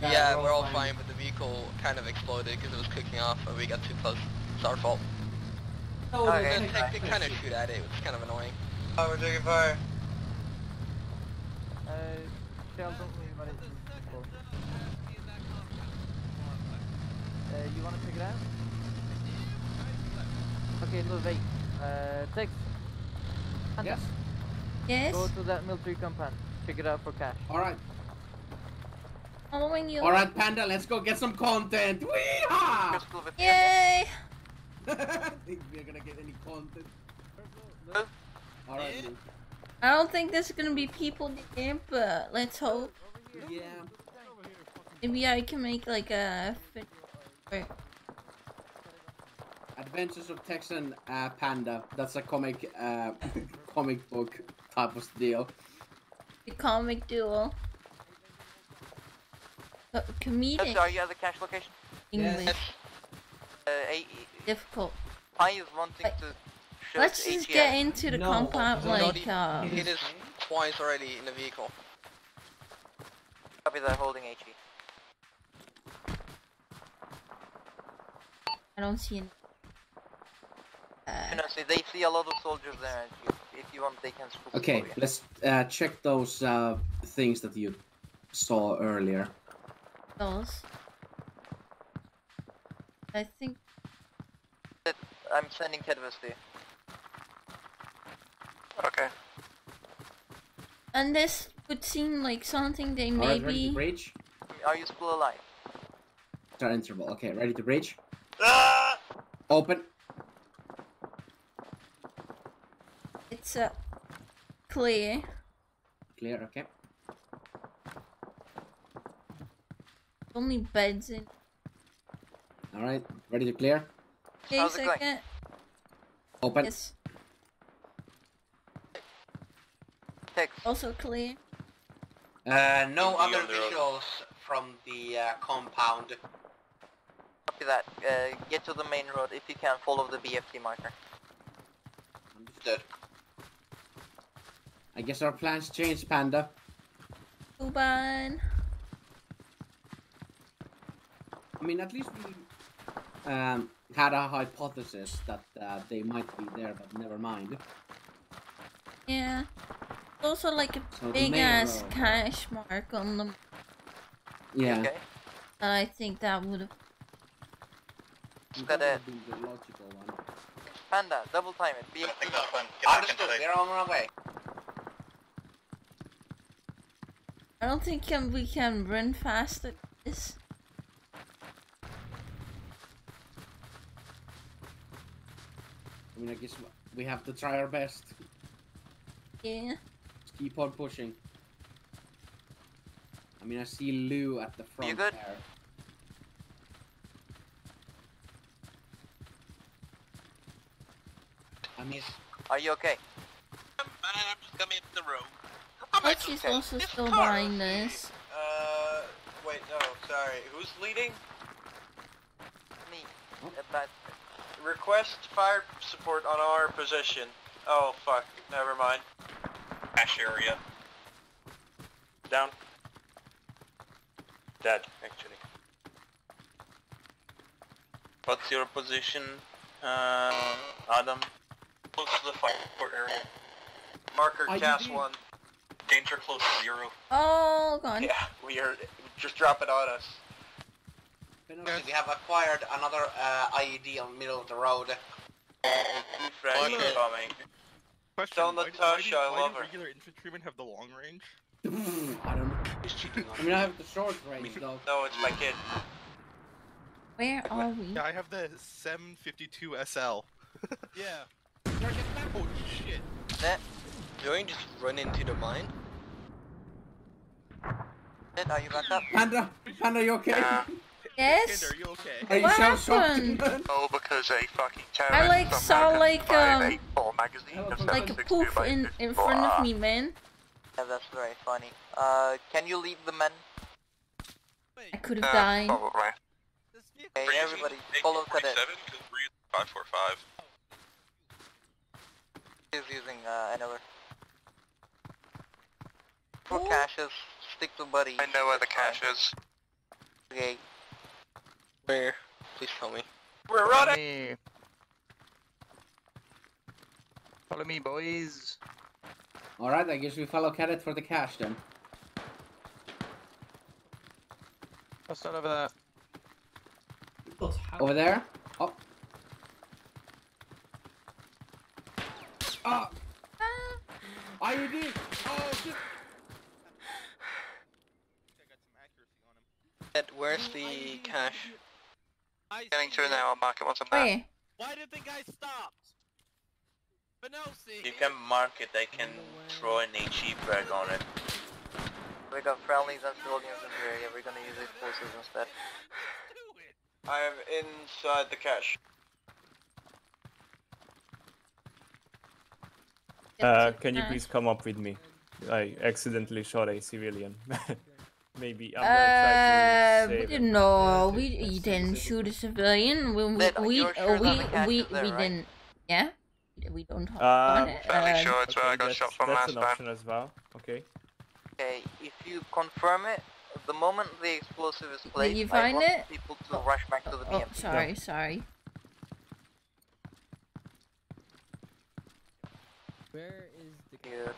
Yeah, we're all fine, but the vehicle kind of exploded because it was cooking off and we got too close. It's our fault. Oh, okay. They kind of shoot at it, it's kind of annoying. Oh, we're taking fire. Shell, don't worry about it. You wanna check it out? Okay, Lou, wait. Tex. Yes? Yes? Go to that military compound. Check it out for cash. Alright. Following you. Alright, Panda, let's go get some content. Wee-haw! Yay! I think we're gonna get any content. Alright, Lou. I don't think there's gonna be people in the game, but let's hope. Yeah. Maybe I can make like a wait. Adventures of Tex and Panda. That's a comic, comic book type of deal. The comic duel. Comedic. Are you at the cache location? English. Yes. Difficult. I is wanting to. Let's just get into the compound like It is twice already in the vehicle. Copy that, holding HE. I don't see any. Honestly, they see a lot of soldiers there. If you want, they can. Okay, let's check those things that you saw earlier. Those. I think. I'm sending Kedvis to you. Okay. And this would seem like something they may be. Ready to breach? Are you still alive? Start interval. Okay, ready to breach? Ah! Open. It's clear. Clear. Okay. Only beds in. All right. Ready to clear? Okay, how's it going? Open. Yes. Text. Also clear. No other visuals from the compound. Copy that. Get to the main road if you can. Follow the BFT marker. Understood. I guess our plans changed, Panda. Uban. I mean, at least we had a hypothesis that they might be there, but never mind. Yeah. Also, like a big ass cash mark on them. Yeah. Okay. I think that would have. Cadet. Panda, double time it. Be understood. They're on our way. I don't think we can run fast at this. I mean, I guess we have to try our best. Yeah. Just keep on pushing. I mean, I see Lou at the front. You good? There. I mean, are you okay? I'm just coming into the room. She's also still behind us. Wait, no, sorry. Who's leading? Me. That. Request fire support on our position. Oh, fuck. Never mind. Ash area. Down. Dead, actually. What's your position, Adam? Close to the fire support area. Marker cast 1. Danger close to 0. Oh, gone. Yeah, we are just dropping on us. We have acquired another IED on the middle of the road. Friendly coming. Question, tell Natasha I love her. Why do regular infantrymen have the long range? I don't know. He's cheating on me. I mean, I have the short range, though. No, it's my kid. Where are we? Yeah, I have the 752 SL. Yeah. Oh, shit. That... Don't just run into the mine. Are you back up? Panda, you okay? Yes. Are you okay? Are you what happened? Oh, because a fucking terrorist. I like saw like a poof in front of me, man. Yeah, that's very funny. Can you lead the men? I could have died. Right. Hey, everybody, follow Cadet. 545. He's using another. For caches, stick to buddy. I know where the cache is. Okay. Where? Please tell me. We're running! Follow me, boys. Alright, I guess we follow Cadet for the cache then. I'll start over there. Over there? Up. Oh! IED! Oh, shit! Where's the cache? Getting to it now, I'll mark it once I'm back. Why did the guy stop? Fenosi! You can mark it, I can throw an HE frag on it. We got friendlies and civilians in the area, we're gonna use explosives instead. I am inside the cache. Can you please come up with me? I accidentally shot a civilian. Maybe I'm gonna try to save we didn't shoot a civilian. We didn't. Yeah, we don't have fairly sure it's where I got shot from last time as well. Okay. Okay, if you confirm it, the moment the explosive is placed, you find I want people to rush back to the BMP. Oh, sorry, sorry. Where is the gear?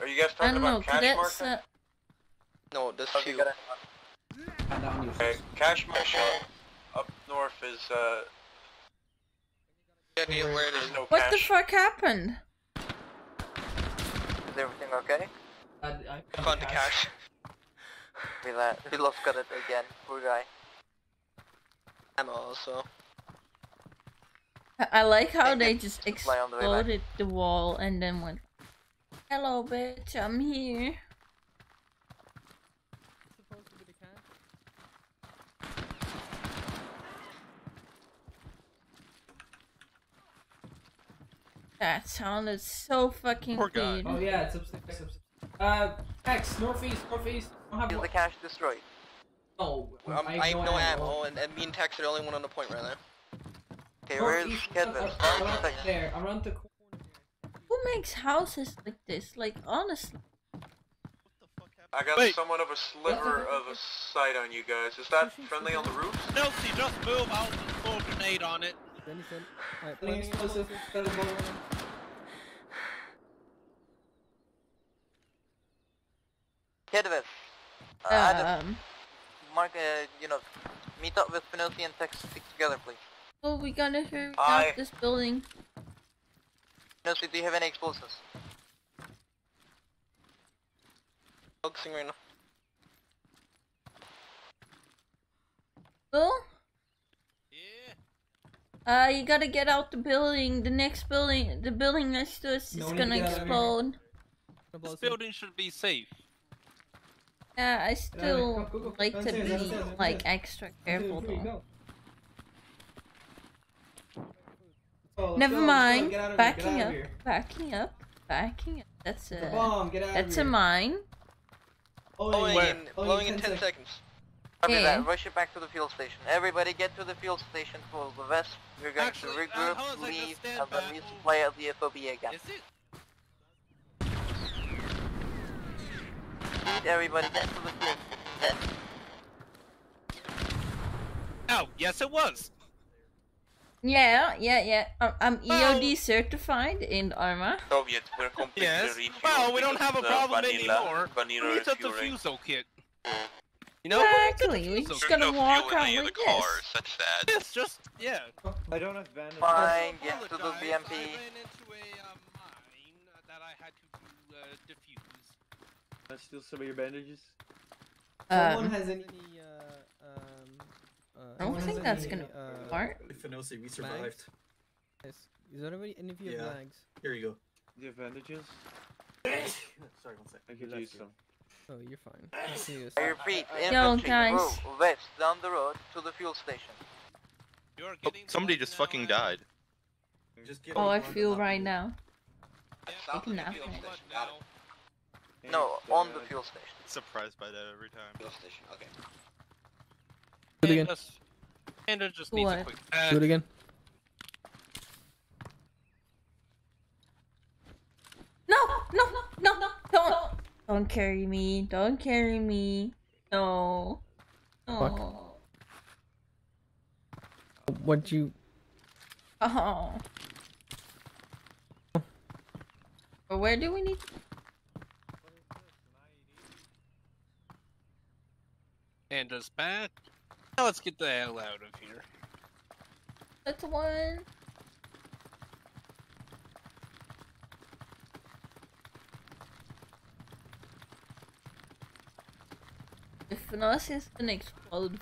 Are you guys talking about cash marker? No, this is okay, cash marker up north is where there's no what cash. The fuck happened? Is everything okay? I found the cash. We lost Cadet again, poor guy. And also I like how they just exploded the wall and then went, hello bitch, I'm here. Supposed to be the cat. That sounded so fucking weird. Oh yeah, it's upstairs. Tex, northeast. Is the cache destroyed? No, I have no ammo, and me and Tex are the only one on the point right now. Okay, where is Kedvis? There, around the corner. Who makes houses like this? Like, honestly. What the fuck happened? I got somewhat of a sliver of a sight on you guys. Is that friendly on the roof? Nelsie, just move out and throw a grenade on it. Please, Kedvis, Adam, Mark, you know, meet up with Fenosi and Tex, stick together, please. Oh, we gotta hurry out this building. Fenosi, do you have any explosives? Focusing right now. Well? Yeah. You gotta get out the building. The next building, the building next to us is gonna explode. This building should be safe. Yeah, I still like to be like extra careful though. Never mind. Backing up. Backing up. Backing up. That's a bomb. Get out. That's a mine. Blowing in 10 seconds. Copy that. Rush it back to the fuel station. Everybody get to the fuel station for the vest. We're going to regroup, leave, and then resupply at the FOB again. Everybody get to the fuel station. Oh, yes it was. Yeah. I'm EOD certified in Arma. Soviet, we're completely refueled. Well, we don't have a problem anymore. It's a defusal kit. You know? Exactly. We're just gonna walk out like this. Such that. It's just I don't have bandage. Fine. Get to the BMP. I ran into a mine that I had to defuse. That's still some of your bandages. No one has any. I don't think that's gonna part. Fenosi, we survived. Yes. Is there any of you have bags? Here you go. Do you have bandages? Sorry, one sec. I could use some. Oh, you're fine. I repeat, infantry, west, down the road, to the fuel station. Oh, somebody just fucking died. Just I feel right now. No, on the fuel station. Surprised by that every time. Fuel station, okay. Do it again. Panda just needs a quick do it again. No, don't carry me. Don't carry me. No. No. Fuck. What'd you... Oh. But where do we need... Panda's back. Now let's get the hell out of here. That's one. The Fenosi is gonna explode.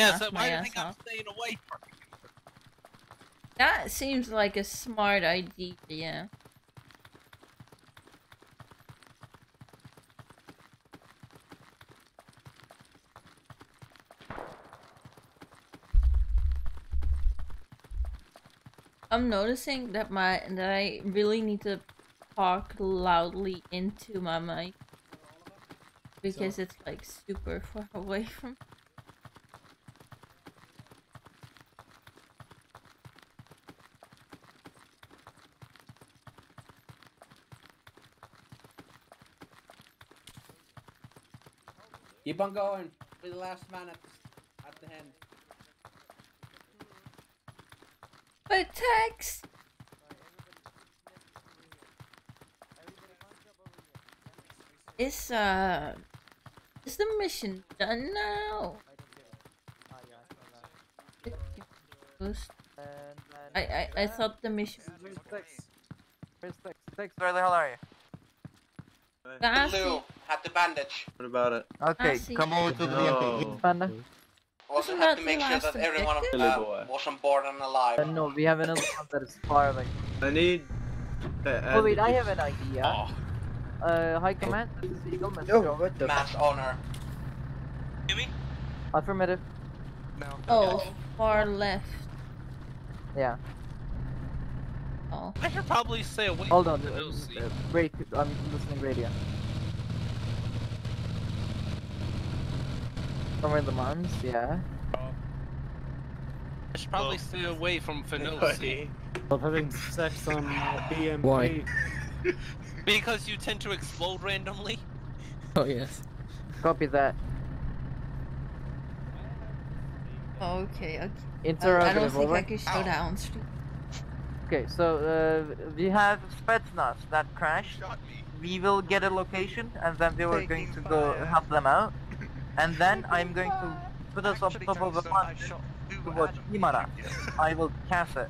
Yeah, so why do you think I'm staying away from you? That seems like a smart idea, yeah. I'm noticing that I really need to talk loudly into my mic because it's like super far away from. Keep on going. Be the last man at the end. But Tex! Is the mission done now? I thought the mission. Tex, where the hell are you? Lou, have the bandage. What about it? Okay, come over to the BMP. Also have to make sure that everyone was on board and alive. No, we have another one that is firing. I need... oh wait, I have an idea. Oh. High Command, this is Eagle, Mass Honor. Give me? Affirmative. No. Oh, far left. Yeah. Oh. I should probably stay away. Hold on, wait, I'm listening radio. Somewhere in the mountains, yeah. I should probably stay away from Fenosi. I'm having sex on BMP. Why? Because you tend to explode randomly. Oh, yes. Copy that. Okay. Interrogative, I don't think over. I can show down. Okay, so we have Spetsnaz that crashed. We will get a location and then we were going to go help them out. And then I'm going to put us on top of the plant to watch Imara. I will cast it.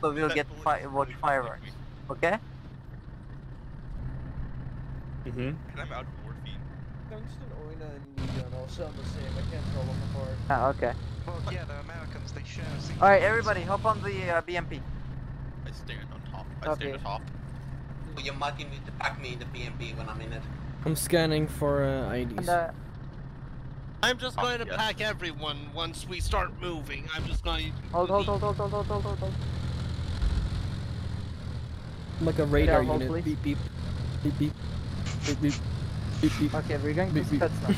So we'll get watch fireworks. Okay? Mm-hmm. And I'm out of morphine. Dunstan, Oina, and Legion all sound the same. I can't tell them apart. Ah, okay. Well, yeah, the Americans, they share a single... Alright, everybody, hop on the BMP. I stand on top. I stand on top. Well, you're mugging me to pack me in the BMP when I'm in it. I'm scanning for IDs. And, I'm just going to pack everyone once we start moving. I'm just going to... Hold. Like a radar unit. Please. Beep, beep. Beep, beep. Beep, beep. Beep, beep. Okay, we're going to Spetsnaz.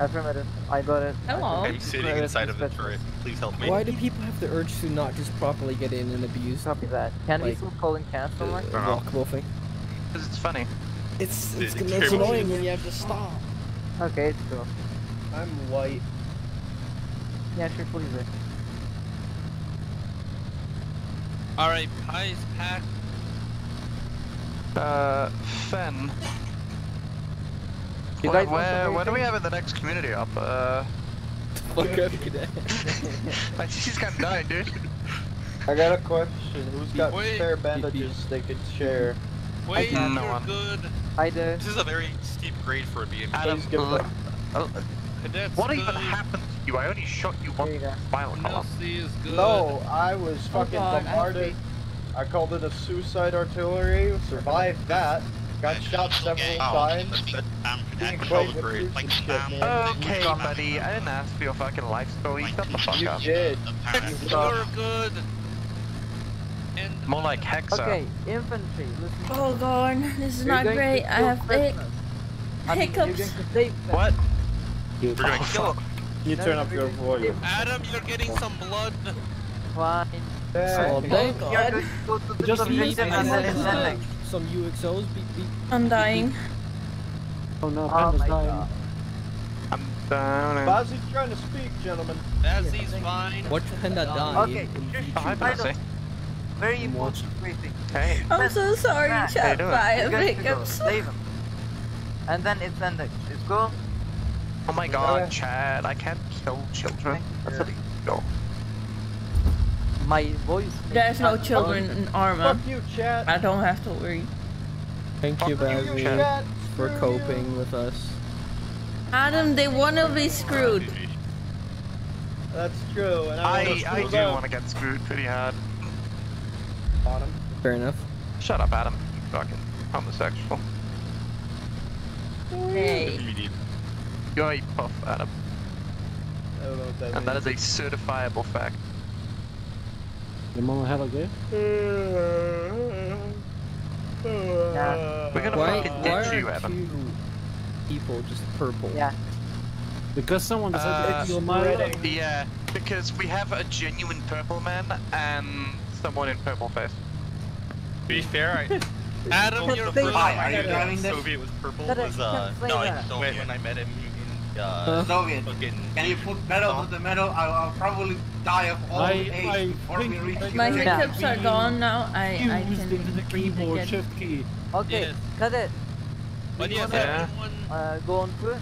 Affirmative, I got it. Hello. I'm sitting inside of the turret. Please help me. Why do people have the urge to not just properly get in and abuse? Copy that. Can we still call and cancel like the walkable thing? Because it's funny. It's annoying when you have to stop. Okay, it's cool. I'm white. Yeah, sure, please. Alright, pie is packed. Fen. Where do we have in the next community up? Fuck up, Cadet. My TC's got 9, dude. I got a question. Who's got spare bandages they could share? Wait, no good. I did. This is a very steep grade for a BMP. Adam, what even happened to you? I only shot you one violent column. No, I was fucking bombarded. I called it a suicide artillery, survived that, got shot several times. Okay, buddy, I didn't ask for your fucking life story, shut the fuck up. You did. You're good. More like Hexa. Okay, infantry, listen. Oh god, this is not great, I have hiccups. What? We're gonna kill him. You turn up your volume. Adam, you're getting some blood. Fine. So, God. Just leave some UXOs. I'm dying. Oh no, Panda's dying. I'm down. Bazzi's trying to speak, gentlemen. Bazzi's fine. Watch Panda die. Okay, just very important briefing. Hey. I'm so sorry, chat. I have hiccups. And then it's ending. It's cool. Oh my god, Chad, I can't kill children. That's a big deal. My voice. There's no children in Arma. Fuck you, chat. I don't have to worry. Thank you, Bassy, for coping with us. Adam, they wanna be screwed. That's true. And I do wanna get screwed pretty hard. Adam. Fair enough. Shut up, Adam. You fucking homosexual. Hey. You're a puff, Adam. I don't know what that means. And that is a certifiable fact. The moment had a good. We're gonna fucking ditch you, Evan. People just purple. Yeah. Because someone decided to do Yeah, because we have a genuine purple man and someone in purple face. Be fair, Adam, you're blue. I Soviet was purple. Was no, I don't when I met him. Soviet. Can you put metal on the metal? I'll probably die of old age before we reach the My hiccups are gone now. I can use the keyboard shift key. Okay, cut it. When you go on through it?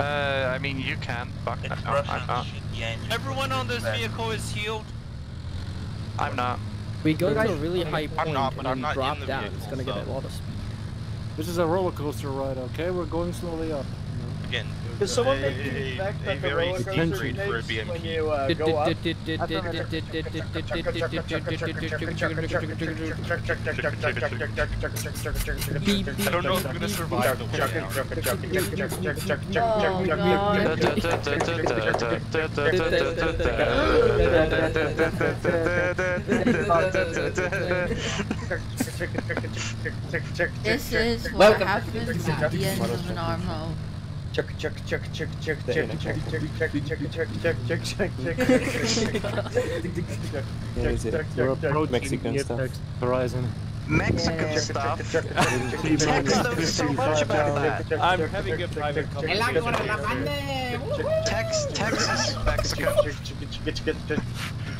I mean, you can. Fuck, I can't. Everyone on this vehicle is healed. I'm not. We go to a really high point and then drop down. It's gonna get a lot of speed. This is a roller coaster ride, okay? We're going slowly up. Did someone make the fact that the roller coaster tapes when you go up? I don't know if I'm gonna survive the way. This is what happens at the end of an armhole. Check. Where is it? You're approaching Mexican stuff. Horizon. Mexican stuff. Tex knows so much about that. I'm having a private conversation. Tex is Mexican.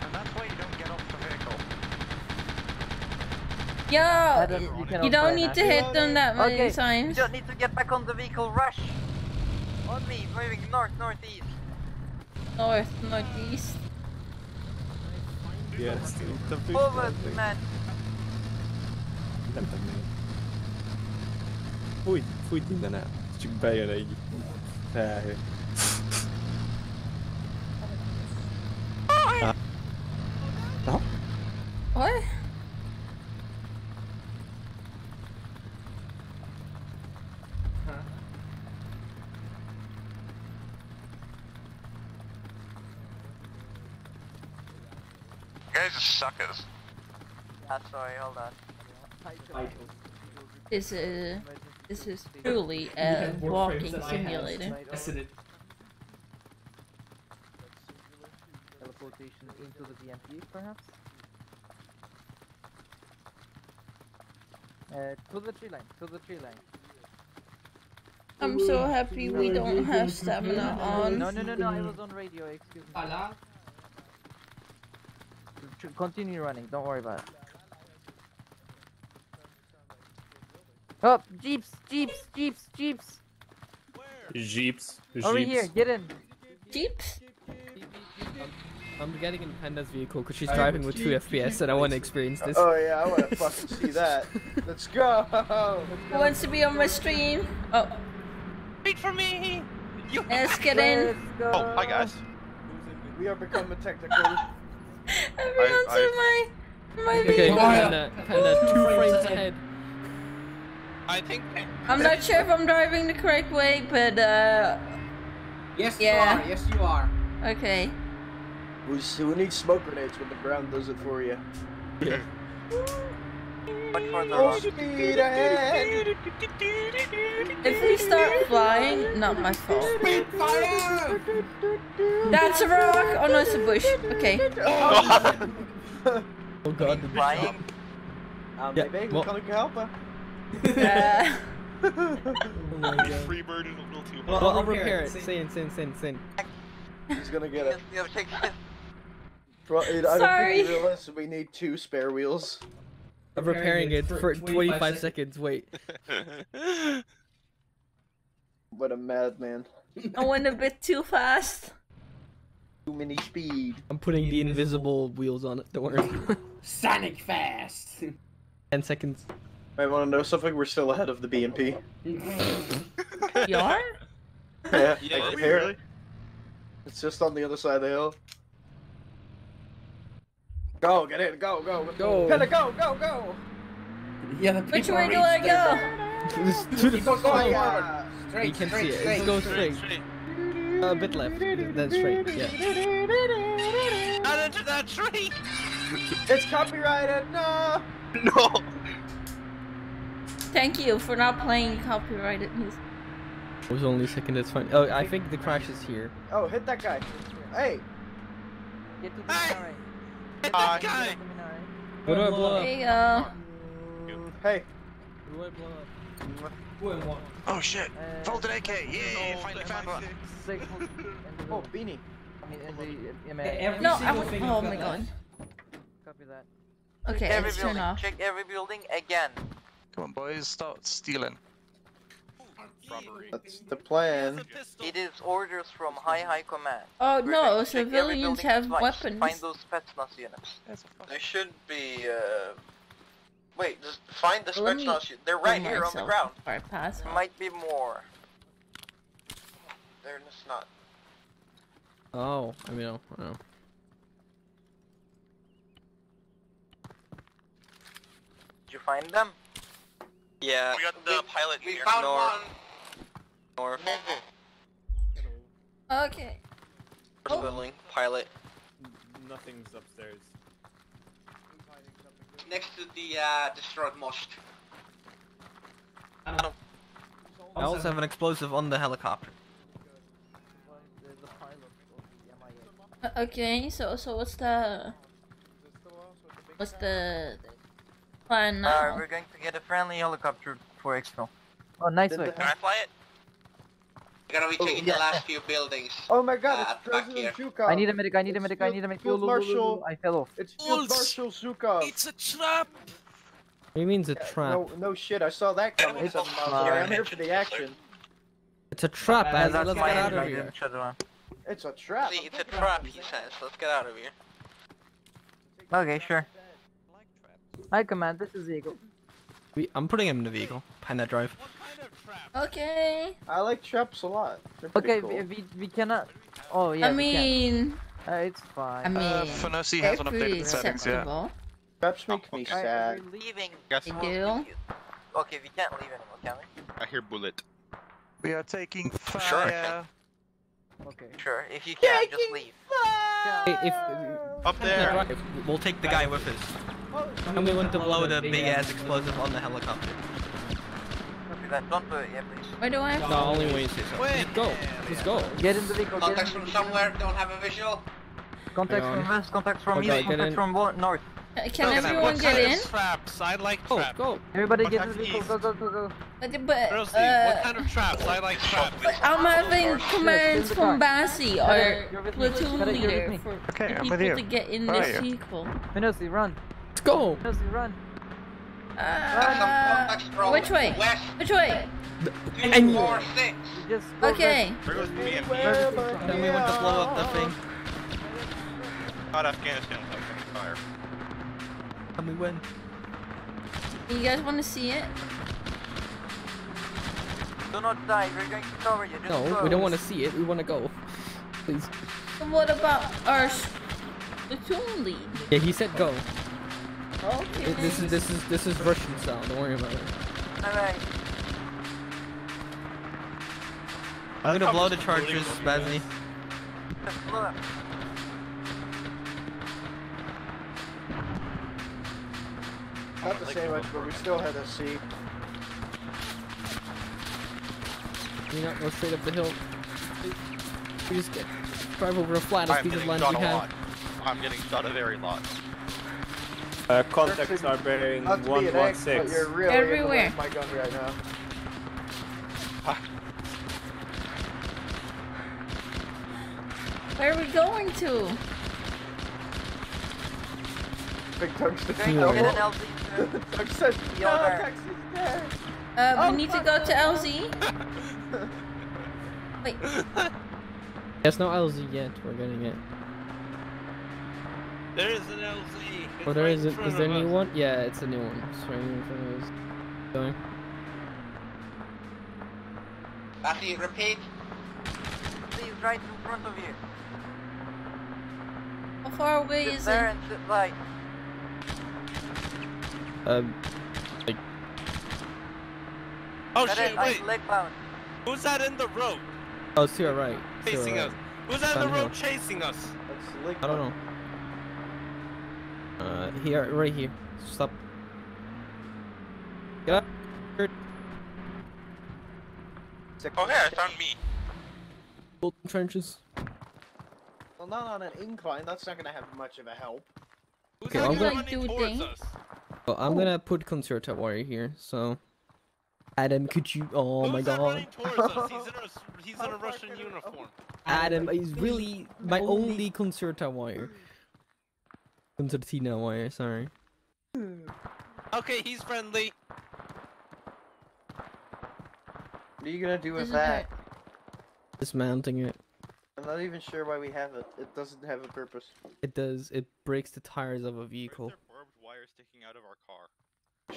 And that's why you don't get off the vehicle. Yo! You don't need to hit them that many times. You just need to get back on the vehicle, rush! On me, moving north, northeast. North, northeast? Yes, forward, man! Nem meg. Fújt, fújt innen el. Csak bejön egy felhő. Aha. Hol? You guys are suckers. That's sorry, hold on. This is truly a walking simulator. Teleportation into the BMP, perhaps? To the tree line, to the tree line. I'm so happy we don't have stamina on. No, no, no, no, I was on radio, excuse me. Continue running, don't worry about it. Oh, jeeps, jeeps, jeeps, jeeps. Where? Jeeps. Over here, get in. Jeeps? I'm getting in Panda's vehicle because she's driving with 2 FPS and I want to experience this. Oh yeah, I want to fucking see that. Let's go. Who wants to be on my stream? Oh. Wait for me. Let's get in. Let's oh, hi guys. We are becoming technical. Everyone's in my vehicle. Okay, Panda 2 frames ahead. I think I'm not sure if I'm driving the correct way, but yes, yeah. You are. Yes, you are. Okay. We need smoke grenades when the ground does it for you. Yeah. If we start flying, not my fault. That's a rock. Oh no, it's a bush. Okay. Oh god. Flying. Maybe we can help her. Yeah. Freebird is a little too hard. Well, I'll repair it. Sin. He's gonna get it. Sorry. I don't think realize we need 2 spare wheels. I'm repairing it for 25 seconds. Wait. What a madman. I went a bit too fast. Too many speed. I'm putting the invisible wheels on it. Don't worry. Sonic fast. 10 seconds. I want to know something. We're still ahead of the BMP. You are? Yeah, yeah apparently. It's just on the other side of the hill. Go, get in, go, go, go. Panda, go, go, go. Yeah, the which way do I go? To the side. Straight, straight, straight, straight. Go straight. A bit left, then straight. Yeah. Not into that tree. It's copyrighted. No. No. Thank you for not playing copyrighted music. It was only a second, that's fine. Oh, I think the crash is here. Oh, hit that guy. Hey! Get to the Minari. Hit that guy! Who do I blow up? There you go. Hey. Who do I blow up? Oh shit! Fold an AK! Yay! Finally found one! Oh, beanie! No, I was. Oh my god. Copy that. Okay, let's turn off. Check every building again. Come on, boys, start stealing. That's the plan. It is orders from high command. Oh no, civilians have weapons. Find those Spetsnaz units. They should be. Wait, just find the Spetsnaz units. They're right here on the ground. There might be more. They're just not. Oh, I mean, I don't know. Did you find them? Yeah. We got the pilot here. We found one. North. Okay. First building, pilot. Nothing's upstairs. Next to the destroyed mosque. Adam. I also have an explosive on the helicopter. Okay, so what's the plan now? We're going to get a friendly helicopter for exfil. Oh, nice way. Can I fly it? We're gonna be taking the last few buildings. Oh my god, it's President Zhukov. I need a medic, I need a medic. Field Marshal. I fell off. It's Field Marshal Zhukov. It's a trap. What do you mean it's a trap? No shit, I saw that coming. It's a I'm here for the action. It's a trap, man. Let's get out of here. It's a trap. See, it's a trap, he says. Let's get out of here. Okay, sure. Hi, Command. This is Eagle. I'm putting him in the vehicle. Panda drive. Okay. I like traps a lot. Okay, cool. we cannot. Oh yeah. I mean, we it's fine. I mean, Fenosi hasn't updated the settings yet. Traps make me sad. We're leaving. Okay, we can't leave anymore, can we? I hear bullet. We are taking fire. Sure. Okay. Sure. If you can, just leave. Hey, if up there, we'll take the guy with us. And we want to blow the big ass explosive on the helicopter. Don't do it yet, please. Where do I have to? No, only when you say so. Let's go. Let's go. Get in the vehicle. Contacts from somewhere. Don't have a visual. Contacts from west. Contacts from east. Contacts from north. Can everyone get in? Side like trap. Go. Everybody get in the vehicle. Go, go, go, go. But what kind of traps? I like traps. I'm having commands from Bassy, our platoon leader, for people to get in this vehicle. Minosi, run. Let's go. Minosi, run. Which way? West. Which way? 2, 4, 6. Okay. Then we went to blow up the thing. Not Afghanistan, like fire. And we win. You guys want to see it? Do not die. We're going to cover you. Just no, we don't want to see it. We want to go. Please. And what about our platoon lead? Yeah, he said go. Okay. This is Russian style. Don't worry about it. All right. I'm gonna blow the charges, Bazzy. Just blow up. Not the same much, but we still had a C. You know, go straight up the hill. We just get drive over a flat as piece of land we have. I'm getting shot a very lot. Contacts are bearing 116. Really everywhere. My gun right now. Where are we going to? Big Tug's dead. Tug said, we need to go to LZ. Wait. There's no LZ yet. We're getting it. There is an LZ. Oh, there is. Is there a new one? Yeah, it's a new one. It's right in front of us. Going. Bassy, repeat. Please, right in front of you. How far away is it? There and sit right. Like. Oh shit! Wait. Who's that in the road? Oh, it's to your right. Chasing us. Who's that in the road chasing us? I don't know. Here, right here. Stop. Get up. Oh yeah, it's on me. Build trenches. Well, not on an incline. That's not gonna have much of a help. Okay, I'm gonna do things. Well, I'm gonna put Concerta Warrior here. So, Adam, could you? Oh my god. He's in a Russian uniform. Adam is really my only Concerta Warrior. Concertina wire, sorry. Okay, he's friendly. What are you gonna do with that? Dismounting it. I'm not even sure why we have it. It doesn't have a purpose. It does. It breaks the tires of a vehicle. Where's there barbed wire sticking out of our car?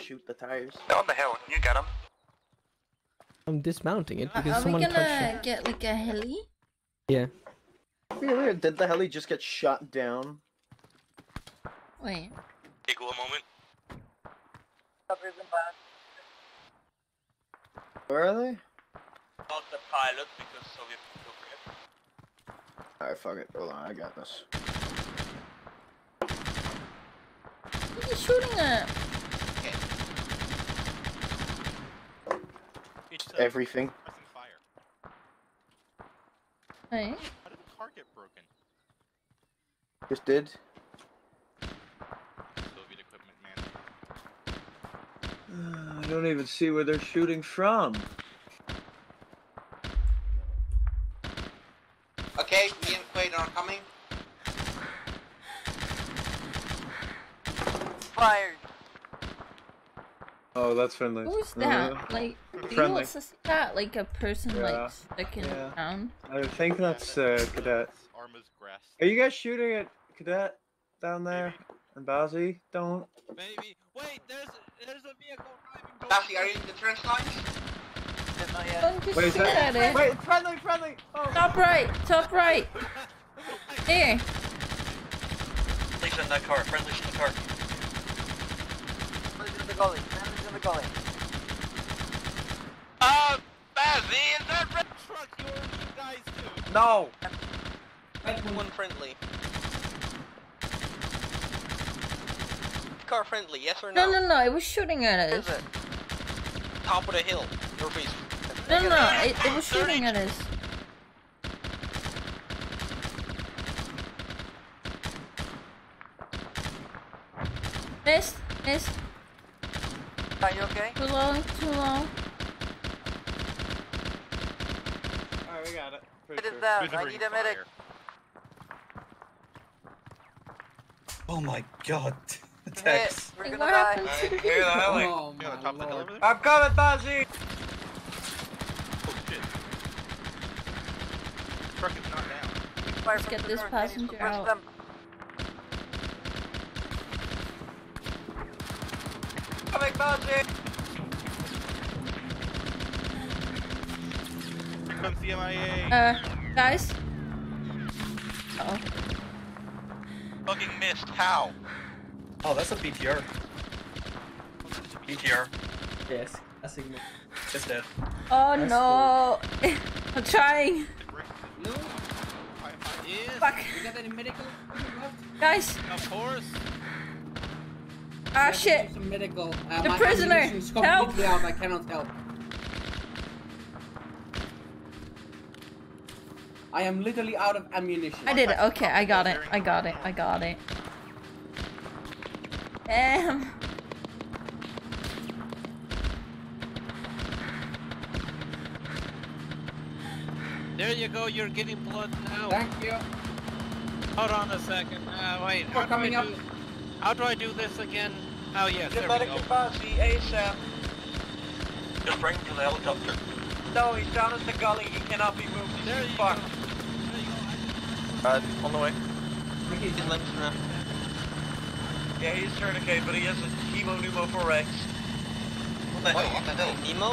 Shoot the tires. Down the hill. You got him. I'm dismounting it because someone touched it. Are we gonna get like a heli? Yeah. Did the heli just get shot down? Wait. Take a moment. Where are they? Not the pilot, because Soviet took it. Alright, fuck it. Hold on, I got this. What are you shooting at? Okay. Everything. Fire. Hey. How did the car get broken? Just did. Soviet equipment, man. I don't even see where they're shooting from. Okay, me and Quaid are coming. Fired. Oh, that's friendly. Who's that? Like, friendly. Is that like a person like sticking around? I think that's Cadet. Arma's grass. Are you guys shooting at Cadet down there? Maybe. And Bassy? Don't. Maybe. Wait, there's a vehicle driving. Bassy, are you in the trench lines? Not yet. Don't just shoot at it. Wait, friendly, friendly. Oh. Top right, top right. There. Friendly's in that car. Friendly's in the car. The gully, in the gully. Bassy, is that red truck yours? You guys do? No. One friendly. Car friendly, yes or no? No, no, no. It was shooting at us. Is it? Top of the hill. No, no, no. It was shooting at us. Missed, missed. Are you okay? Too long, too long. Alright, we got it. It is down, I need a medic. Oh my god. The Tex. We're gonna die. Here, the alley. Oh, you wanna top the hill over there? I'm coming, Bassy! Oh shit. The truck is not down. Let's get this passenger out. Coming, Bassy! Here comes the MIA! Guys? Uh-oh. Fucking missed, how? Oh, that's a BTR. BTR. Yes, a signal. Just dead. Oh that's no! Cool. I'm trying! No! Fuck! You got any medical? Guys! Of course! Ah shit! The prisoner! Help! Out. I cannot help. I am literally out of ammunition. I did it. Okay, I got it. I got it. I got it. Damn. There you go. You're getting blood now. Thank you. Hold on a second. Wait. We're coming up. How do I do this again? Oh yes, there we go. ASAP. Just bring him to the helicopter. No, he's down in the gully, he cannot be moved, he's too far. On the way. He's in Lynx now. Yeah, he's tourniquet, but he has a Hemo Pneumo 4X. What the hell? What the hell? Hemo?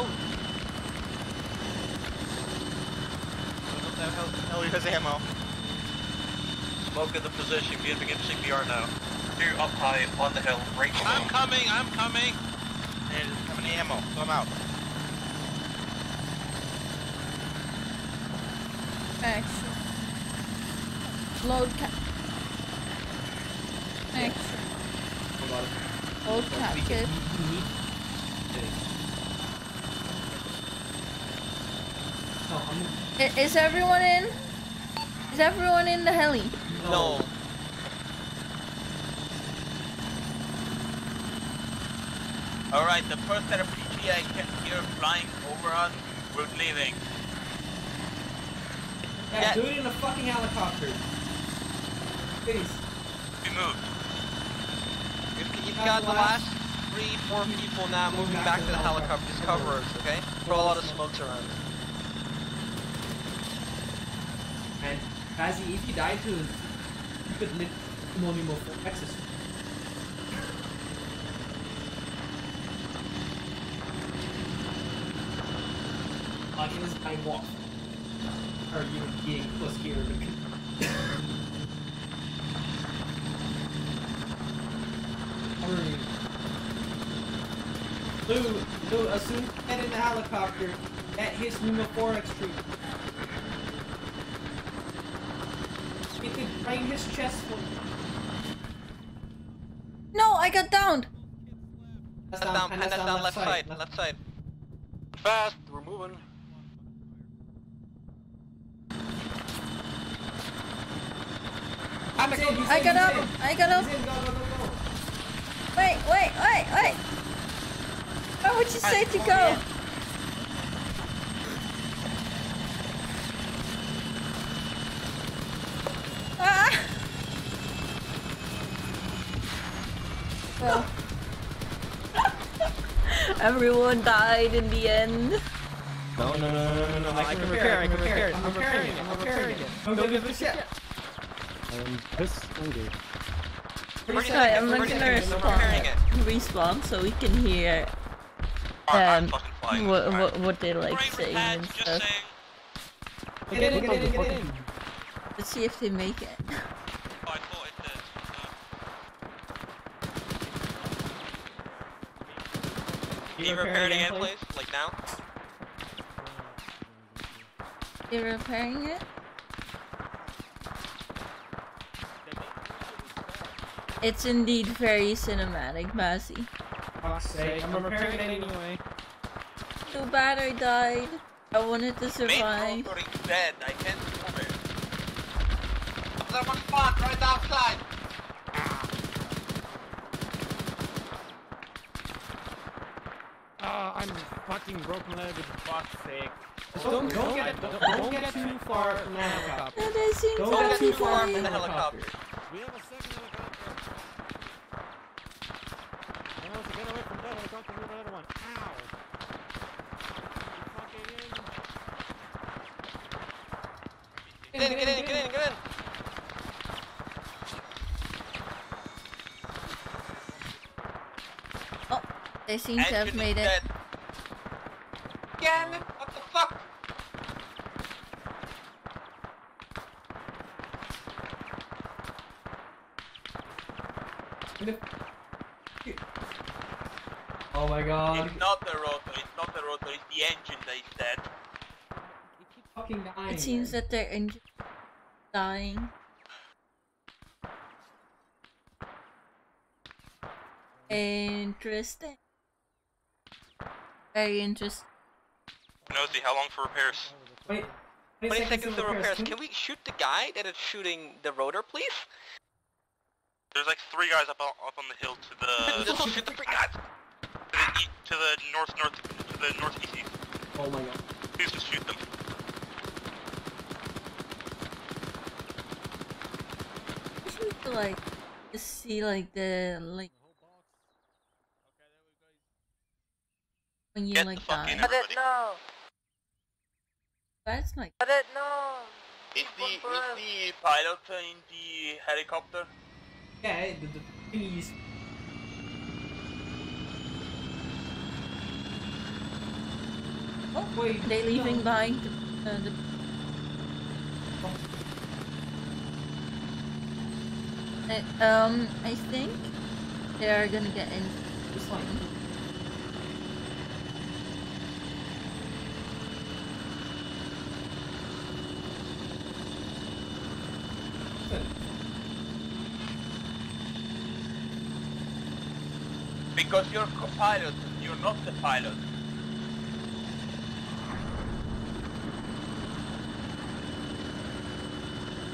What the hell? He has ammo. Smoke in the position, we have to get CPR now. Two up high on the hill, right now. I'm coming, I'm coming! There doesn't have any ammo, so I'm out. Action. Load cap. Action. Load cap. Is everyone in? Is everyone in the heli? No. Alright, the first RPG I can hear flying over us, we're leaving. Yeah, do it in a fucking helicopter. Please. We moved. You've got the last 3-4 people now moving back to the helicopter. Just cover us, okay? Throw a lot of smokes around. And, Bassy, if you die to it, you could live more for Texas. Like, it is by walk. Are you getting close here? Lou, Lou assumed head in the helicopter at his pneumothorax treatment. It could bring his chest full. No, I got downed! That's down, Panda's down, left side, left side. Fast, we're moving. I got up! I got up! Wait, wait, wait, wait! Where would you say to go? Ah! Well. Everyone died in the end. No, no, no, no, no, no, no. I can repair it, I can repair it. I'm repairing it, I'm repairing it. Don't give a shit. This indeed. Sorry, I'm not gonna respawn so we can hear what they like saying and stuff. Get in, get in, get in. Let's see if they make it. I thought it did. Can you repair it again, please? Like now? You're repairing it? It's indeed very cinematic, Bassy. I'm repairing it anyway. Too bad I died. I wanted to survive. Main dead. I can't move it. Someone spawned right outside. I'm fucking broken legged, for fuck's sake. Don't get too far from the helicopter. Don't get too far from the helicopter. We have a second helicopter. Get in, get in, get in, get in! Oh, they seem to have made it. Damn it, what the fuck? Oh my god. It's not the rotor, it's not the rotor, it's the engine that is dead. It seems that their engine is dying. Interesting. Very interesting. Fenosi, how long for repairs? Wait, 20 seconds to repairs. Can we shoot the guy that is shooting the rotor, please? There's like 3 guys up on the hill to the... Just shoot the 3 guys! To the north, to the northeast. Oh my god. Please just shoot them. To like just see like the like when you like die. No. That's like. No. Is the pilot in the helicopter? Yeah, the beast. Oh wait, they leaving behind the. I think they are gonna get in this one. Because you're co-pilot, you're not the pilot.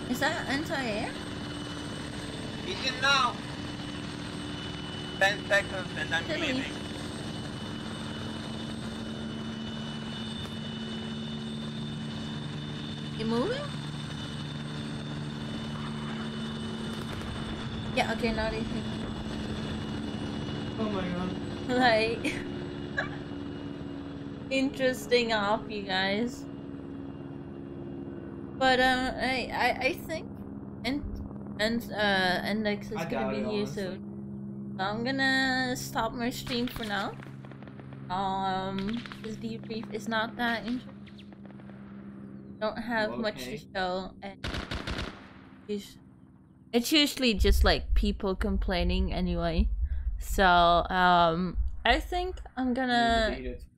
Is that anti-air? Is it now? 10 seconds and I'm leaving. You moving? Yeah, okay, not anything. Oh my god. Like... Interesting off, you guys. But, I think... And Lex is gonna be here soon. So I'm gonna stop my stream for now. This debrief is not that interesting. Don't have much to show, and it's usually just like people complaining anyway. So I think I'm gonna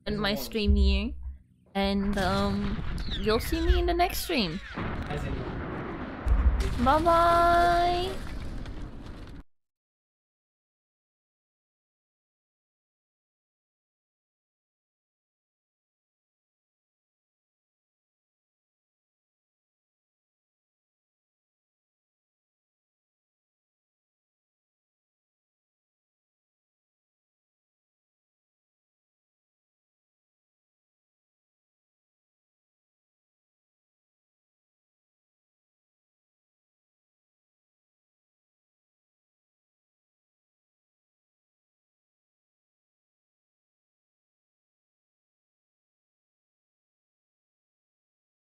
end my stream here, and you'll see me in the next stream. Bye bye.